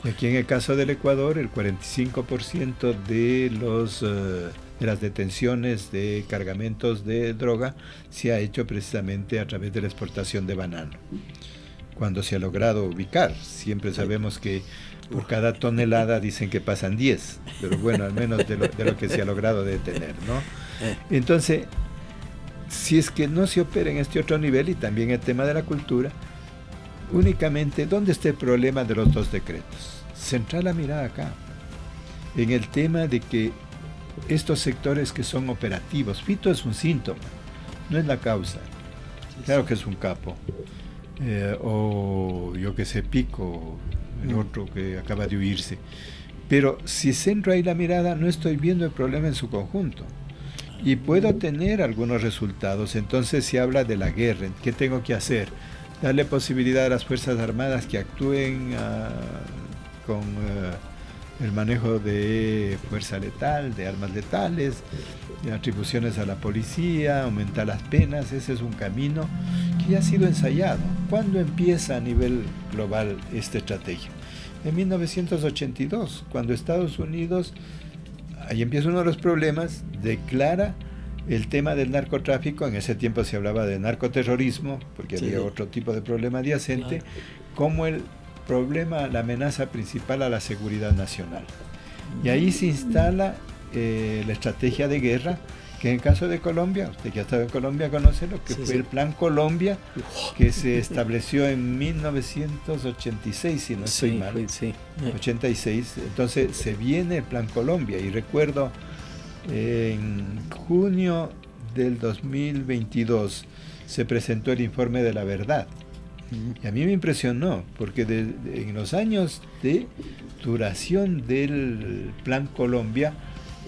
Y aquí en el caso del Ecuador, el 45% de las detenciones de cargamentos de droga se ha hecho precisamente a través de la exportación de banano, cuando se ha logrado ubicar. Siempre sabemos que por cada tonelada dicen que pasan 10, pero bueno, al menos de lo que se ha logrado detener, ¿no? Entonces, si es que no se opera en este otro nivel, y también el tema de la cultura, únicamente, ¿dónde está el problema de los dos decretos? Centrar la mirada acá, en el tema de que estos sectores que son operativos, Fito es un síntoma, no es la causa. Claro que es un capo, o yo que sé, Pico, el otro que acaba de huirse. Pero si centro ahí la mirada, no estoy viendo el problema en su conjunto. Y puedo tener algunos resultados. Entonces se habla de la guerra. ¿Qué tengo que hacer? Darle posibilidad a las Fuerzas Armadas que actúen con el manejo de fuerza letal, de armas letales, de atribuciones a la policía, aumentar las penas. Ese es un camino que ya ha sido ensayado. ¿Cuándo empieza a nivel global esta estrategia? En 1982, cuando Estados Unidos, ahí empieza uno de los problemas, declara el tema del narcotráfico. En ese tiempo se hablaba de narcoterrorismo, porque sí, había otro tipo de problema adyacente, claro, como el problema, la amenaza principal a la seguridad nacional. Y ahí se instala la estrategia de guerra, que en el caso de Colombia, usted que ha estado en Colombia conoce lo que sí, fue sí, el Plan Colombia, que se estableció en 1986, si no estoy mal, sí. 86, entonces se viene el Plan Colombia. Y recuerdo en junio del 2022 se presentó el informe de la verdad. Y a mí me impresionó, porque en los años de duración del Plan Colombia,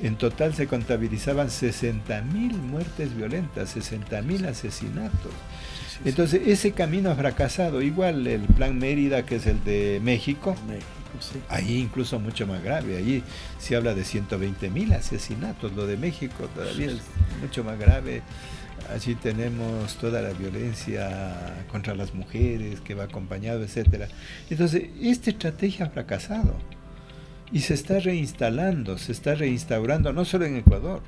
en total se contabilizaban 60.000 muertes violentas, 60.000 asesinatos. Entonces, ese camino ha fracasado. Igual el Plan Mérida, que es el de México, sí, ahí incluso mucho más grave. Ahí se habla de 120.000 asesinatos. Lo de México todavía es mucho más grave. Allí tenemos toda la violencia contra las mujeres que va acompañado, etcétera. Entonces, esta estrategia ha fracasado y se está reinstalando, se está reinstaurando no solo en Ecuador,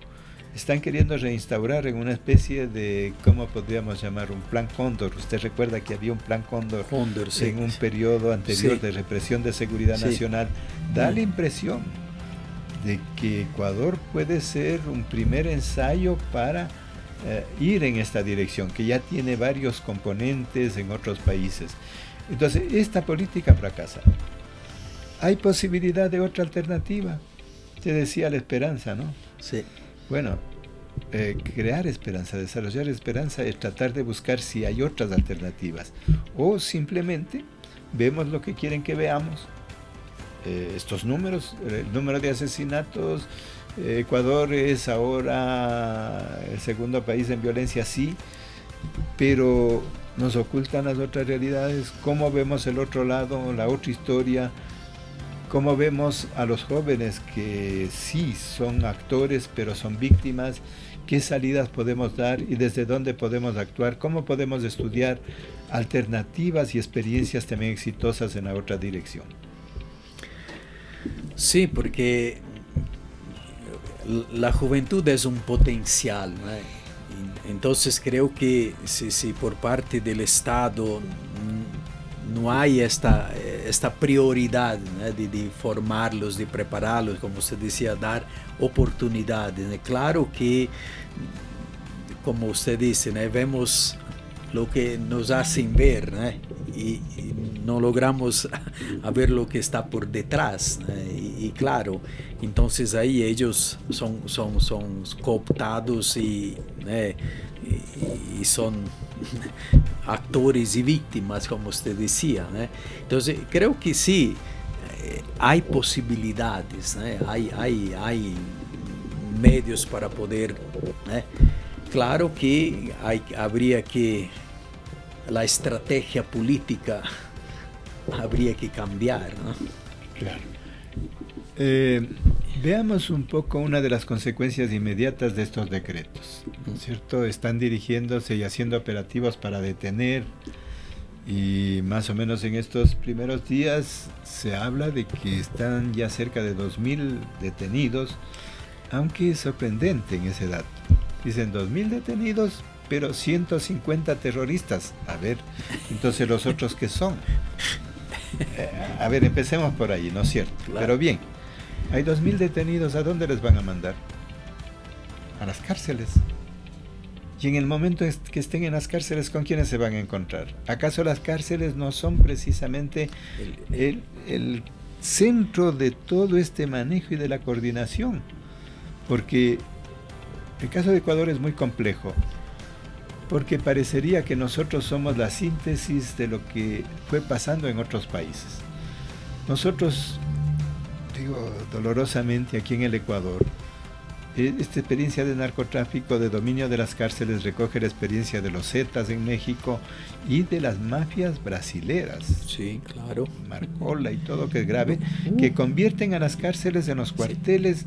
están queriendo reinstaurar en una especie de, ¿cómo podríamos llamar? Un plan Cóndor. Usted recuerda que había un plan Cóndor, sí, en un periodo anterior, sí, de represión de seguridad, sí, nacional. Da la impresión de que Ecuador puede ser un primer ensayo para ir en esta dirección, que ya tiene varios componentes en otros países. Entonces, esta política fracasa. Hay posibilidad de otra alternativa. Te decía la esperanza, ¿no? Sí. Bueno, crear esperanza, desarrollar esperanza es tratar de buscar si hay otras alternativas. O simplemente vemos lo que quieren que veamos. Estos números, el número de asesinatos, Ecuador es ahora el segundo país en violencia, sí, pero nos ocultan las otras realidades. ¿Cómo vemos el otro lado, la otra historia? ¿Cómo vemos a los jóvenes que sí son actores, pero son víctimas? ¿Qué salidas podemos dar y desde dónde podemos actuar? ¿Cómo podemos estudiar alternativas y experiencias también exitosas en la otra dirección? Sí, porque la juventud es un potencial, ¿no? Entonces creo que si por parte del Estado no hay esta prioridad, ¿no? de formarlos, de prepararlos, como se decía, dar oportunidades, ¿no? Claro que, como usted dice, ¿no? Vemos lo que nos hacen ver, ¿no? Y no logramos a ver lo que está por detrás, ¿no? Y claro, entonces ahí ellos son cooptados y, ¿no? y son actores y víctimas, como usted decía, ¿no? Entonces creo que sí, hay posibilidades, ¿no? hay medios para poder, ¿no? Claro que habría que, la estrategia política habría que cambiar, ¿no? Claro. Veamos un poco una de las consecuencias inmediatas de estos decretos, ¿no es cierto? Están dirigiéndose y haciendo operativos para detener, y más o menos en estos primeros días se habla de que están ya cerca de 2.000 detenidos, aunque es sorprendente en ese dato. Dicen 2.000 detenidos, pero 150 terroristas. A ver, entonces los otros ¿qué son? A ver, empecemos por ahí, ¿no es cierto? Claro. Pero bien, hay 2.000 detenidos, ¿a dónde les van a mandar? A las cárceles. Y en el momento que estén en las cárceles, ¿con quiénes se van a encontrar? ¿Acaso las cárceles no son precisamente el centro de todo este manejo y de la coordinación? Porque el caso de Ecuador es muy complejo, porque parecería que nosotros somos la síntesis de lo que fue pasando en otros países. Nosotros, digo dolorosamente aquí en el Ecuador, esta experiencia de narcotráfico, de dominio de las cárceles, recoge la experiencia de los Zetas en México y de las mafias brasileras. Sí, claro. Marcola y todo, que es grave, que convierten a las cárceles en los cuarteles,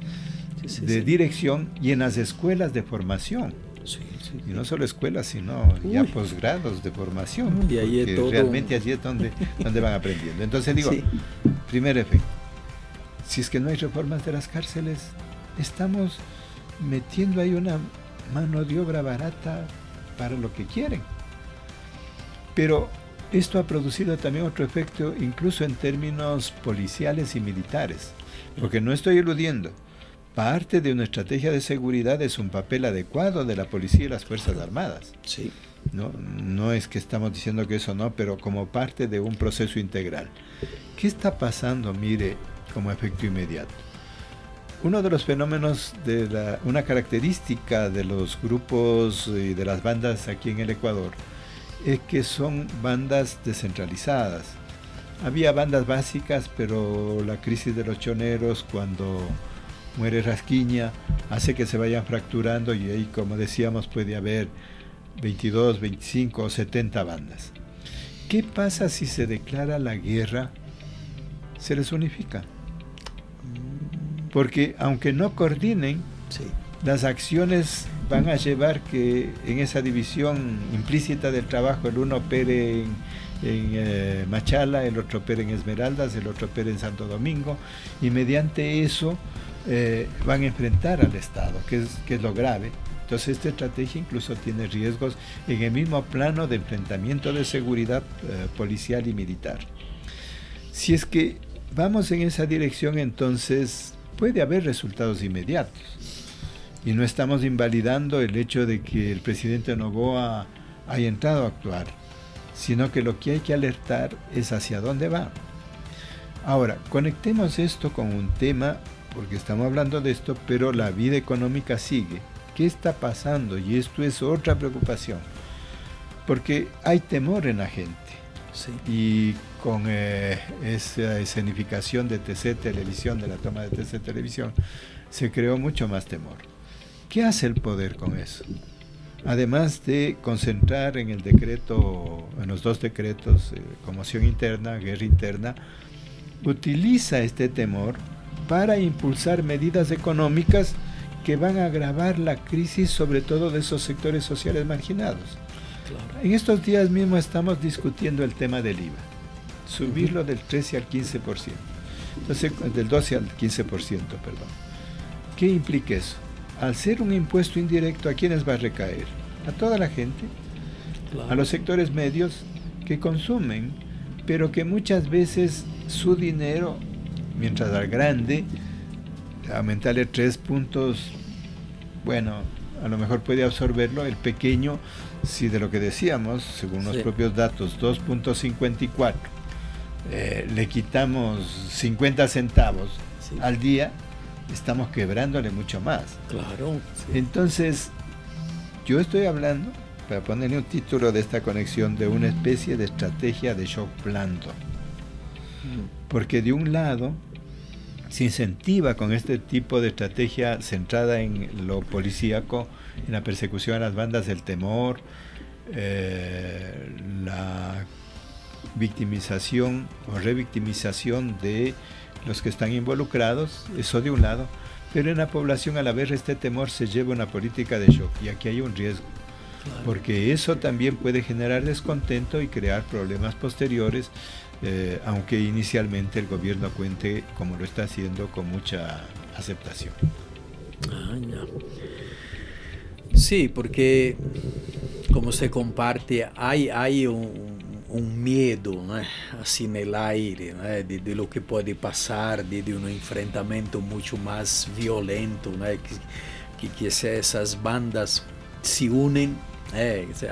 sí, de dirección y en las escuelas de formación. Sí, sí, sí. Y no solo escuelas, sino ya posgrados de formación. Y ahí es todo, realmente allí es donde van aprendiendo. Entonces digo, sí, primer efecto, si es que no hay reformas de las cárceles, estamos metiendo ahí una mano de obra barata para lo que quieren. Pero esto ha producido también otro efecto, incluso en términos policiales y militares, porque no estoy eludiendo, parte de una estrategia de seguridad es un papel adecuado de la policía y las Fuerzas Armadas. Sí. No es que estamos diciendo que eso no, pero como parte de un proceso integral. ¿Qué está pasando, mire, como efecto inmediato? Uno de los fenómenos, una característica de los grupos y de las bandas aquí en el Ecuador, es que son bandas descentralizadas. Había bandas básicas, pero la crisis de los choneros, cuando muere Rasquiña, hace que se vayan fracturando, y ahí, como decíamos, puede haber 22, 25 o 70 bandas. ¿Qué pasa si se declara la guerra? Se les unifica. Porque aunque no coordinen, sí, las acciones van a llevar que en esa división implícita del trabajo, el uno opere en Machala, el otro opere en Esmeraldas, el otro opere en Santo Domingo, y mediante eso van a enfrentar al Estado, que es lo grave. Entonces esta estrategia incluso tiene riesgos en el mismo plano de enfrentamiento de seguridad policial y militar. Si es que vamos en esa dirección, entonces puede haber resultados inmediatos. Y no estamos invalidando el hecho de que el presidente Noboa haya entrado a actuar, sino que lo que hay que alertar es hacia dónde va. Ahora, conectemos esto con un tema, porque estamos hablando de esto, pero la vida económica sigue. ¿Qué está pasando? Y esto es otra preocupación, porque hay temor en la gente. Sí. Y con esa escenificación de TC Televisión, de la toma de TC Televisión, se creó mucho más temor. ¿Qué hace el poder con eso? Además de concentrar en el decreto, en los dos decretos, conmoción interna, guerra interna, utiliza este temor para impulsar medidas económicas que van a agravar la crisis, sobre todo de esos sectores sociales marginados. Claro. En estos días mismo estamos discutiendo el tema del IVA, subirlo del 13 al 15%, entonces, del 12 al 15%, perdón. ¿Qué implica eso? Al ser un impuesto indirecto, ¿a quiénes va a recaer? A toda la gente, claro, a los sectores medios que consumen, pero que muchas veces su dinero, mientras al grande, aumentarle 3 puntos, bueno, a lo mejor puede absorberlo, el pequeño, si de lo que decíamos, según sí, los propios datos, 2.54, le quitamos 50 centavos sí, al día, estamos quebrándole mucho más. Claro. Sí. Entonces, yo estoy hablando, para ponerle un título de esta conexión, de una especie de estrategia de shock blando. Porque de un lado se incentiva con este tipo de estrategia centrada en lo policíaco, en la persecución a las bandas del temor, la victimización o revictimización de los que están involucrados, eso de un lado, pero en la población al haber este temor se lleva una política de shock, y aquí hay un riesgo, porque eso también puede generar descontento y crear problemas posteriores, aunque inicialmente el gobierno cuente, como lo está haciendo, con mucha aceptación. Ah, ya. Sí, porque como se comparte, hay un miedo, ¿no?, así en el aire, ¿no?, de lo que puede pasar, de un enfrentamiento mucho más violento, ¿no?, que esas bandas se unen,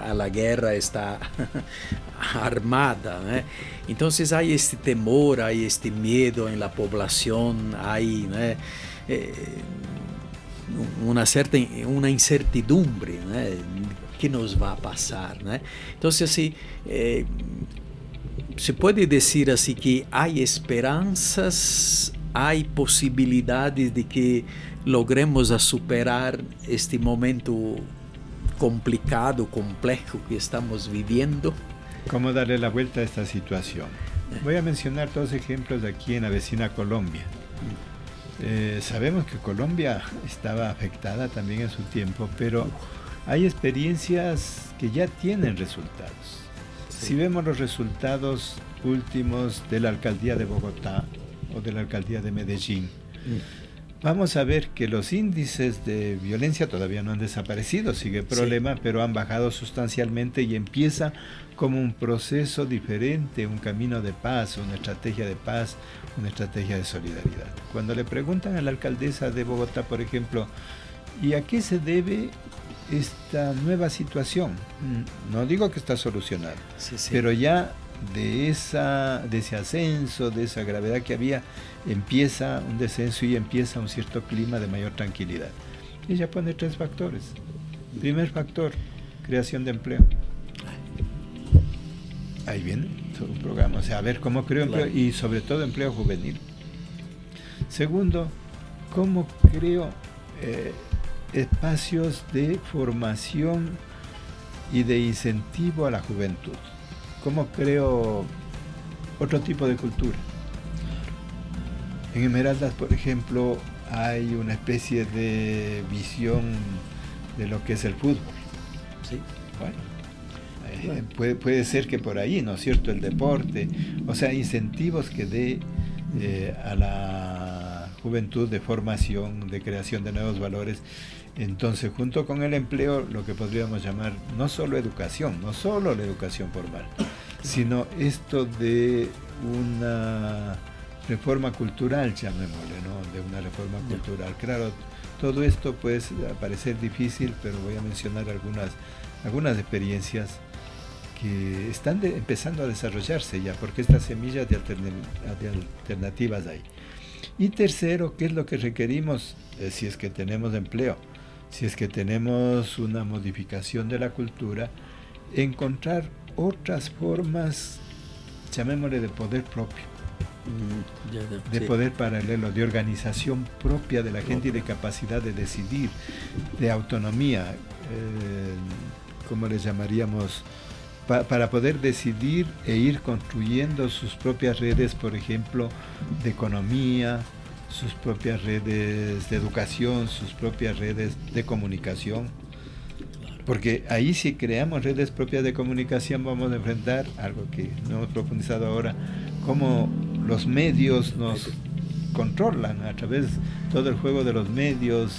a la guerra está armada, ¿no? Entonces hay este temor, hay este miedo en la población, hay, ¿no?, una incertidumbre, ¿no?, que nos va a pasar, ¿no? Entonces sí, se puede decir así que hay esperanzas, hay posibilidades de que logremos a superar este momento complicado, complejo que estamos viviendo. ¿Cómo darle la vuelta a esta situación? Voy a mencionar dos ejemplos de aquí en la vecina Colombia. Sabemos que Colombia estaba afectada también en su tiempo, pero hay experiencias que ya tienen resultados. Sí. Si vemos los resultados últimos de la alcaldía de Bogotá o de la alcaldía de Medellín, vamos a ver que los índices de violencia todavía no han desaparecido, sigue el problema, sí, pero han bajado sustancialmente y empieza como un proceso diferente, un camino de paz, una estrategia de paz, una estrategia de solidaridad. Cuando le preguntan a la alcaldesa de Bogotá, por ejemplo, ¿y a qué se debe esta nueva situación? No digo que está solucionada, sí, sí, pero ya de ese ascenso, de esa gravedad que había, empieza un descenso y empieza un cierto clima de mayor tranquilidad. Ella pone 3 factores. Primer factor, creación de empleo. Ahí viene todo un programa, o sea, a ver cómo creo empleo, y sobre todo empleo juvenil. Segundo, cómo creo espacios de formación y de incentivo a la juventud. ¿Cómo creo otro tipo de cultura? En Esmeraldas, por ejemplo, hay una especie de visión de lo que es el fútbol. Sí. Bueno, puede ser que por ahí, ¿no es cierto?, el deporte, o sea, incentivos que dé a la juventud, de formación, de creación de nuevos valores. Entonces, junto con el empleo, lo que podríamos llamar no solo educación, no solo la educación formal, sino esto de una reforma cultural, llamémosle, ¿no? De una reforma cultural. Claro, todo esto puede parecer difícil, pero voy a mencionar algunas experiencias que están empezando a desarrollarse ya, porque estas semillas de alternativas hay. Y tercero, ¿qué es lo que requerimos si es que tenemos empleo? Si es que tenemos una modificación de la cultura, encontrar otras formas, llamémosle, de poder propio, de poder paralelo, de organización propia de la gente y de capacidad de decidir, de autonomía, ¿cómo le llamaríamos? Para poder decidir e ir construyendo sus propias redes, por ejemplo, de economía, sus propias redes de educación, sus propias redes de comunicación. Porque ahí, si creamos redes propias de comunicación, vamos a enfrentar algo que no hemos profundizado ahora, cómo los medios nos controlan a través de todo el juego de los medios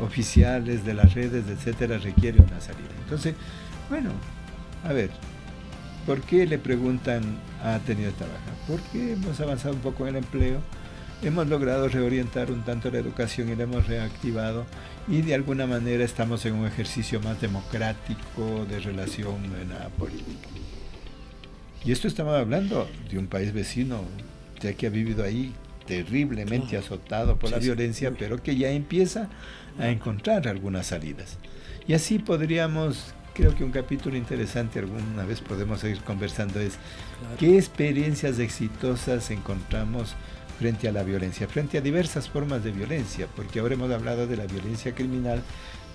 oficiales, de las redes, etcétera, requiere una salida. Entonces, bueno, a ver, ¿por qué le preguntan ha tenido esta baja? Porque hemos avanzado un poco en el empleo, hemos logrado reorientar un tanto la educación y la hemos reactivado, y de alguna manera estamos en un ejercicio más democrático de relación en la política. Y esto estamos hablando de un país vecino, ya que ha vivido ahí terriblemente azotado por la violencia, pero que ya empieza a encontrar algunas salidas. Y así podríamos... Creo que un capítulo interesante, alguna vez podemos seguir conversando, es qué experiencias exitosas encontramos frente a la violencia, frente a diversas formas de violencia, porque ahora hemos hablado de la violencia criminal,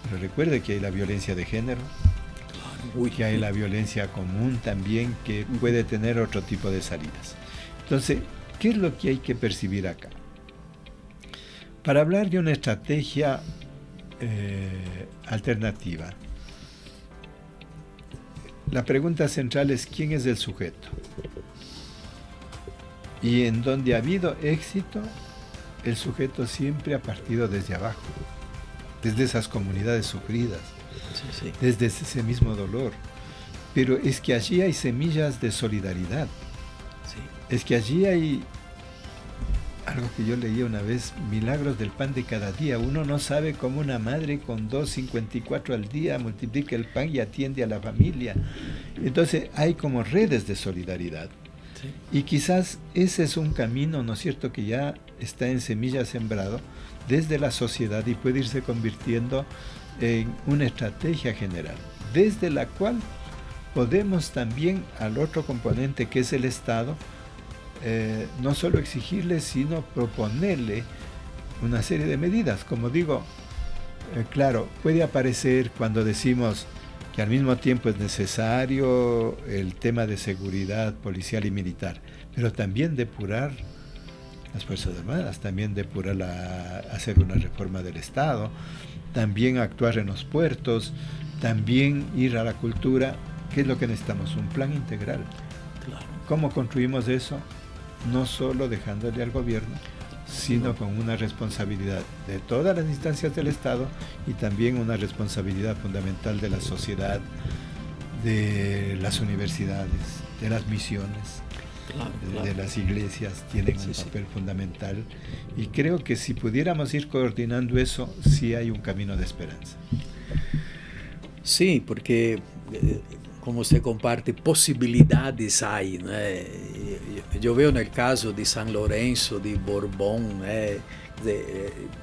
pero recuerde que hay la violencia de género, que hay la violencia común también, que puede tener otro tipo de salidas. Entonces, ¿qué es lo que hay que percibir acá? Para hablar de una estrategia alternativa, la pregunta central es ¿quién es el sujeto? Y en donde ha habido éxito, el sujeto siempre ha partido desde abajo, desde esas comunidades sufridas, desde ese mismo dolor. Pero es que allí hay semillas de solidaridad. Es que allí hay algo que yo leía una vez, milagros del pan de cada día. Uno no sabe cómo una madre con 2.54 al día multiplica el pan y atiende a la familia. Entonces hay como redes de solidaridad. Y quizás ese es un camino, ¿no es cierto?, que ya está en semilla sembrado desde la sociedad y puede irse convirtiendo en una estrategia general, desde la cual podemos también al otro componente que es el Estado, no solo exigirle, sino proponerle una serie de medidas. Como digo, claro, puede aparecer cuando decimos que al mismo tiempo es necesario el tema de seguridad policial y militar, pero también depurar las Fuerzas Armadas, también depurar hacer una reforma del Estado, también actuar en los puertos, también ir a la cultura. ¿Qué es lo que necesitamos? Un plan integral. ¿Cómo construimos eso? No solo dejándole al gobierno, sino con una responsabilidad de todas las instancias del Estado y también una responsabilidad fundamental de la sociedad, de las universidades, de las misiones, de las iglesias. Tienen un papel fundamental y creo que si pudiéramos ir coordinando eso, sí hay un camino de esperanza. Sí, porque... como você comparte, possibilidades aí, né? Eu vejo no caso de São Lourenço, de Bourbon, né?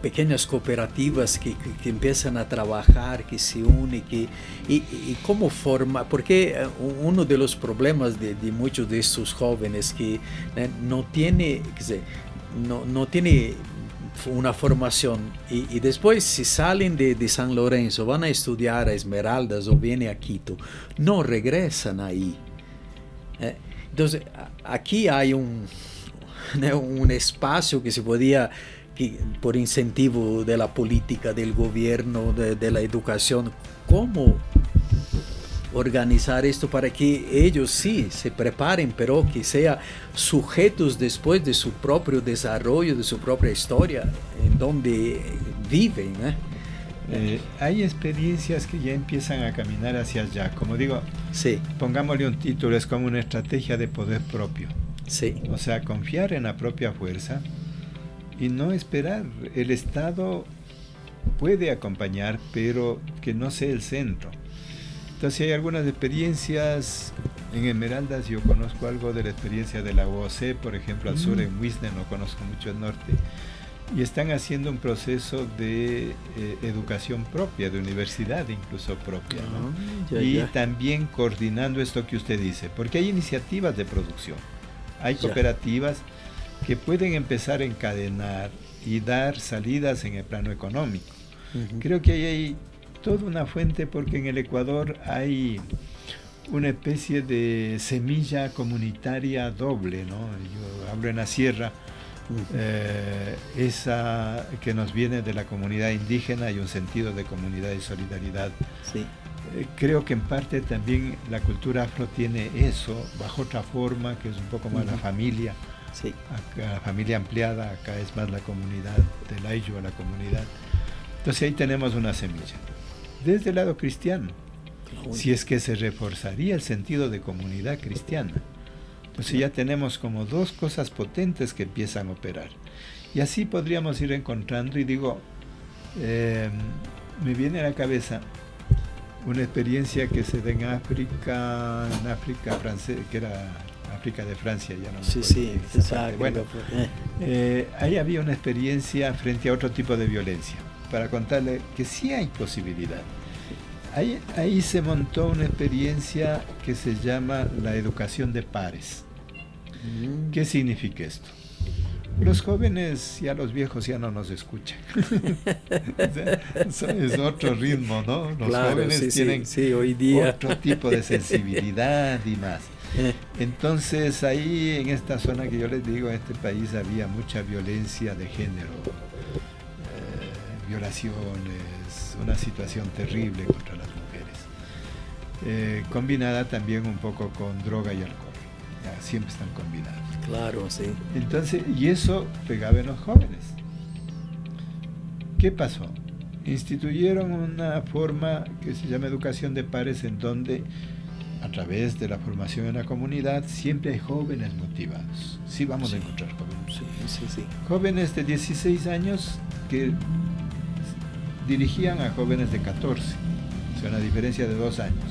Pequenas cooperativas que começam a trabalhar, que se unem, e como forma, porque um dos problemas de muitos desses jovens que, né, não tem, quer dizer, não tem una formación y después si salen de San Lorenzo, van a estudiar a Esmeraldas o vienen a Quito, no regresan ahí. Entonces aquí hay un espacio que se podía, por incentivo de la política, del gobierno, de la educación, ¿cómo organizar esto para que ellos sí se preparen, pero que sean sujetos después de su propio desarrollo, de su propia historia, en donde viven, ¿eh? Hay experiencias que ya empiezan a caminar hacia allá, como digo, sí, pongámosle un título, es como una estrategia de poder propio, sí, o sea, confiar en la propia fuerza y no esperar. El Estado puede acompañar, pero que no sea el centro. Entonces hay algunas experiencias en Esmeraldas. Yo conozco algo de la experiencia de la UOC, por ejemplo, al sur en Wisden, no conozco mucho el norte, y están haciendo un proceso de educación propia, de universidad incluso propia, ¿no? Y también coordinando esto que usted dice, porque hay iniciativas de producción, hay cooperativas que pueden empezar a encadenar y dar salidas en el plano económico. Creo que ahí hay toda una fuente, porque en el Ecuador hay una especie de semilla comunitaria doble, ¿no? Yo hablo en la sierra, esa que nos viene de la comunidad indígena, hay un sentido de comunidad y solidaridad. Sí. Creo que en parte también la cultura afro tiene eso, bajo otra forma, que es un poco más la familia. Sí. Acá, la familia ampliada, acá es más la comunidad del Ayllu a la comunidad. Entonces ahí tenemos una semilla. Desde el lado cristiano, si es que se reforzaría el sentido de comunidad cristiana. Entonces ya tenemos como dos cosas potentes que empiezan a operar. Y así podríamos ir encontrando, y digo, me viene a la cabeza una experiencia que se da en África, que era África de Francia, ya no me acuerdo. Sí, sí, exacto. Bueno, ahí había una experiencia frente a otro tipo de violencia, para contarle que sí hay posibilidad. Ahí se montó una experiencia que se llama la educación de pares. ¿Qué significa esto? Los jóvenes, ya los viejos ya no nos escuchan. Es otro ritmo, ¿no? Los jóvenes tienen hoy día otro tipo de sensibilidad y más. Entonces ahí en esta zona que yo les digo, en este país había mucha violencia de género, violaciones, una situación terrible contra las mujeres, combinada también un poco con droga y alcohol, ya, siempre están combinados. Claro, sí. Entonces, y eso pegaba en los jóvenes. ¿Qué pasó? Instituyeron una forma que se llama educación de pares, en donde a través de la formación en la comunidad siempre hay jóvenes motivados. Sí, vamos a encontrar jóvenes. Jóvenes de 16 años que dirigían a jóvenes de 14, o sea, una diferencia de 2 años,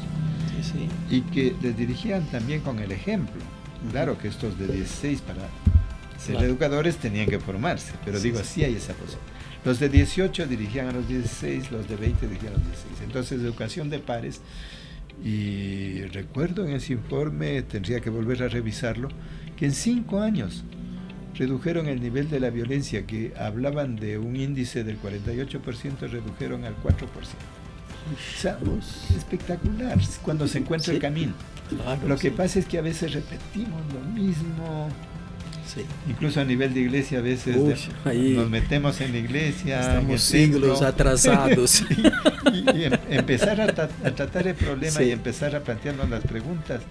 y que les dirigían también con el ejemplo. Claro que estos de 16 para ser educadores tenían que formarse, pero digo, sí hay esa posibilidad. Los de 18 dirigían a los 16, los de 20 dirigían a los 16. Entonces, educación de pares, y recuerdo en ese informe, tendría que volver a revisarlo, que en 5 años redujeron el nivel de la violencia, que hablaban de un índice del 48%, redujeron al 4%. O sea, espectacular cuando se encuentra el camino. Claro, lo que pasa es que a veces repetimos lo mismo, incluso a nivel de iglesia a veces nos metemos en la iglesia. Estamos siglos atrasados. y empezar a tratar el problema y empezar a plantearnos las preguntas.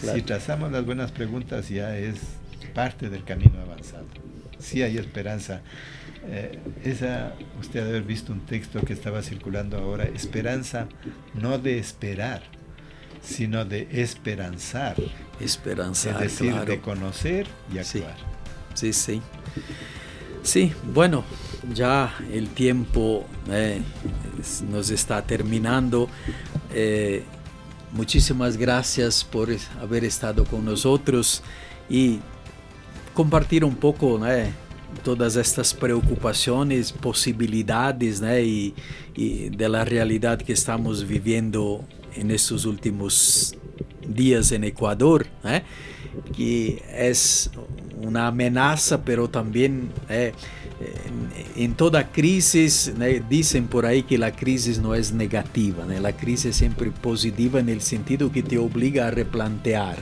Claro. Si trazamos las buenas preguntas ya es parte del camino avanzado. Sí hay esperanza. Usted ha de haber visto un texto que estaba circulando ahora, esperanza no de esperar, sino de esperanzar. Esperanzar, es decir, de conocer y actuar. Sí, sí. Sí, bueno, ya el tiempo nos está terminando. Muchísimas gracias por haber estado con nosotros y compartir un poco, né, todas estas preocupações, possibilidades, né, e da realidade que estamos vivendo nesses últimos dias em Equador, né, que é uma ameaça, mas também en toda crisis, dicen por ahí que la crisis no es negativa, la crisis es siempre positiva en el sentido que te obliga a replantear,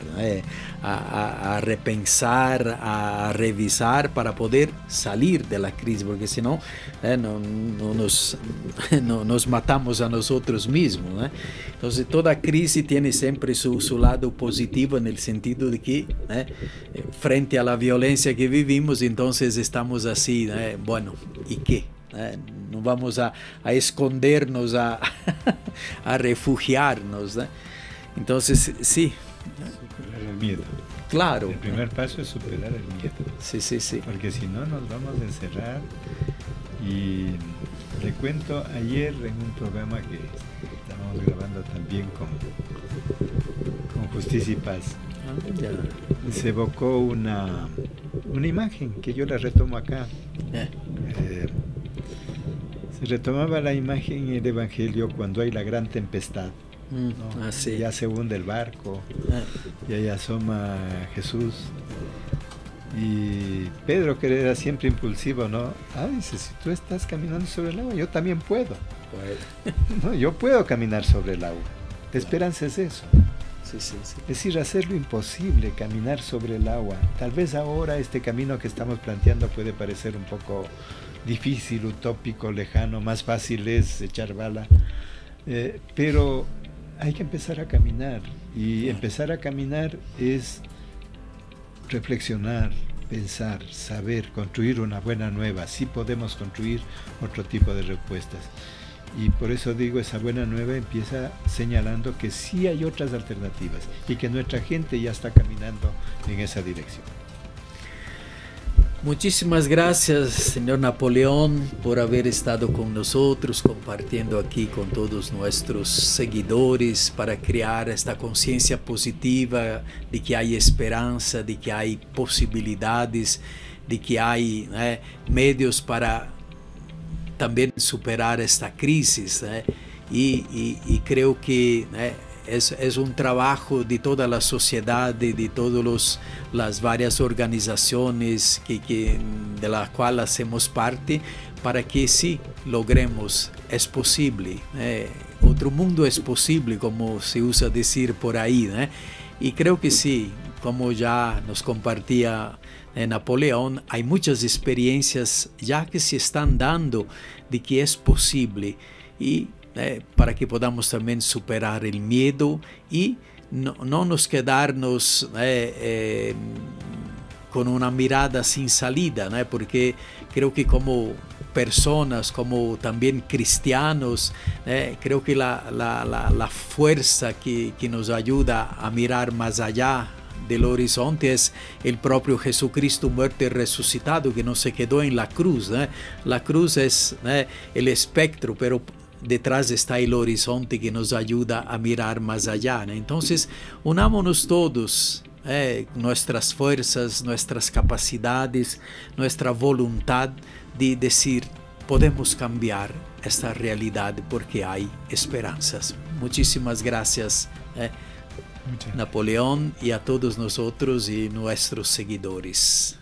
a repensar, a revisar para poder salir de la crisis, porque si no, nos matamos a nosotros mismos. Entonces toda crisis tiene siempre su lado positivo en el sentido de que frente a la violencia que vivimos, entonces estamos así, bueno, ¿y qué? No vamos a escondernos, a refugiarnos, ¿eh? Entonces, sí. Superar el miedo. Claro. El primer paso es superar el miedo. Sí, sí, sí. Porque si no nos vamos a encerrar. Y le cuento, ayer en un programa que estábamos grabando también con Justicia y Paz, se evocó una imagen que yo la retomo acá. Se retomaba la imagen en el Evangelio cuando hay la gran tempestad, ¿no? Sí. Ya se hunde el barco, y ahí asoma Jesús. Y Pedro, que era siempre impulsivo, ¿no? Ah, dice, si tú estás caminando sobre el agua, yo también puedo. No, yo puedo caminar sobre el agua. La esperanza es eso. Sí, sí, sí. Es decir, hacer lo imposible, caminar sobre el agua. Tal vez ahora este camino que estamos planteando puede parecer un poco difícil, utópico, lejano. Más fácil es echar bala. Pero hay que empezar a caminar. Y empezar a caminar es reflexionar, pensar, saber, construir una buena nueva. Sí podemos construir otro tipo de respuestas. Y por eso digo, esa buena nueva empieza señalando que sí hay otras alternativas y que nuestra gente ya está caminando en esa dirección. Muchísimas gracias, señor Napoleón, por haber estado con nosotros, compartiendo aquí con todos nuestros seguidores para crear esta conciencia positiva de que hay esperanza, de que hay posibilidades, de que hay medios para también superar esta crisis. Y creo que es un trabajo de toda la sociedad, de todas las varias organizaciones de las cuales hacemos parte, para que sí logremos, es posible, otro mundo es posible, como se usa decir por ahí, y creo que sí, como ya nos compartía Napoleón, hay muchas experiencias ya que se están dando de que es posible, y para que podamos también superar el miedo y no nos quedarnos con una mirada sin salida, porque creo que como personas, como también cristianos, creo que la fuerza que nos ayuda a mirar más allá del horizonte es el propio Jesucristo muerto y resucitado, que no se quedó en la cruz, La cruz es el espectro, pero detrás está el horizonte que nos ayuda a mirar más allá, Entonces, unámonos todos, nuestras fuerzas, nuestras capacidades, nuestra voluntad de decir, podemos cambiar esta realidad porque hay esperanzas. Muchísimas gracias, Napoleón, y a todos nosotros y nuestros seguidores.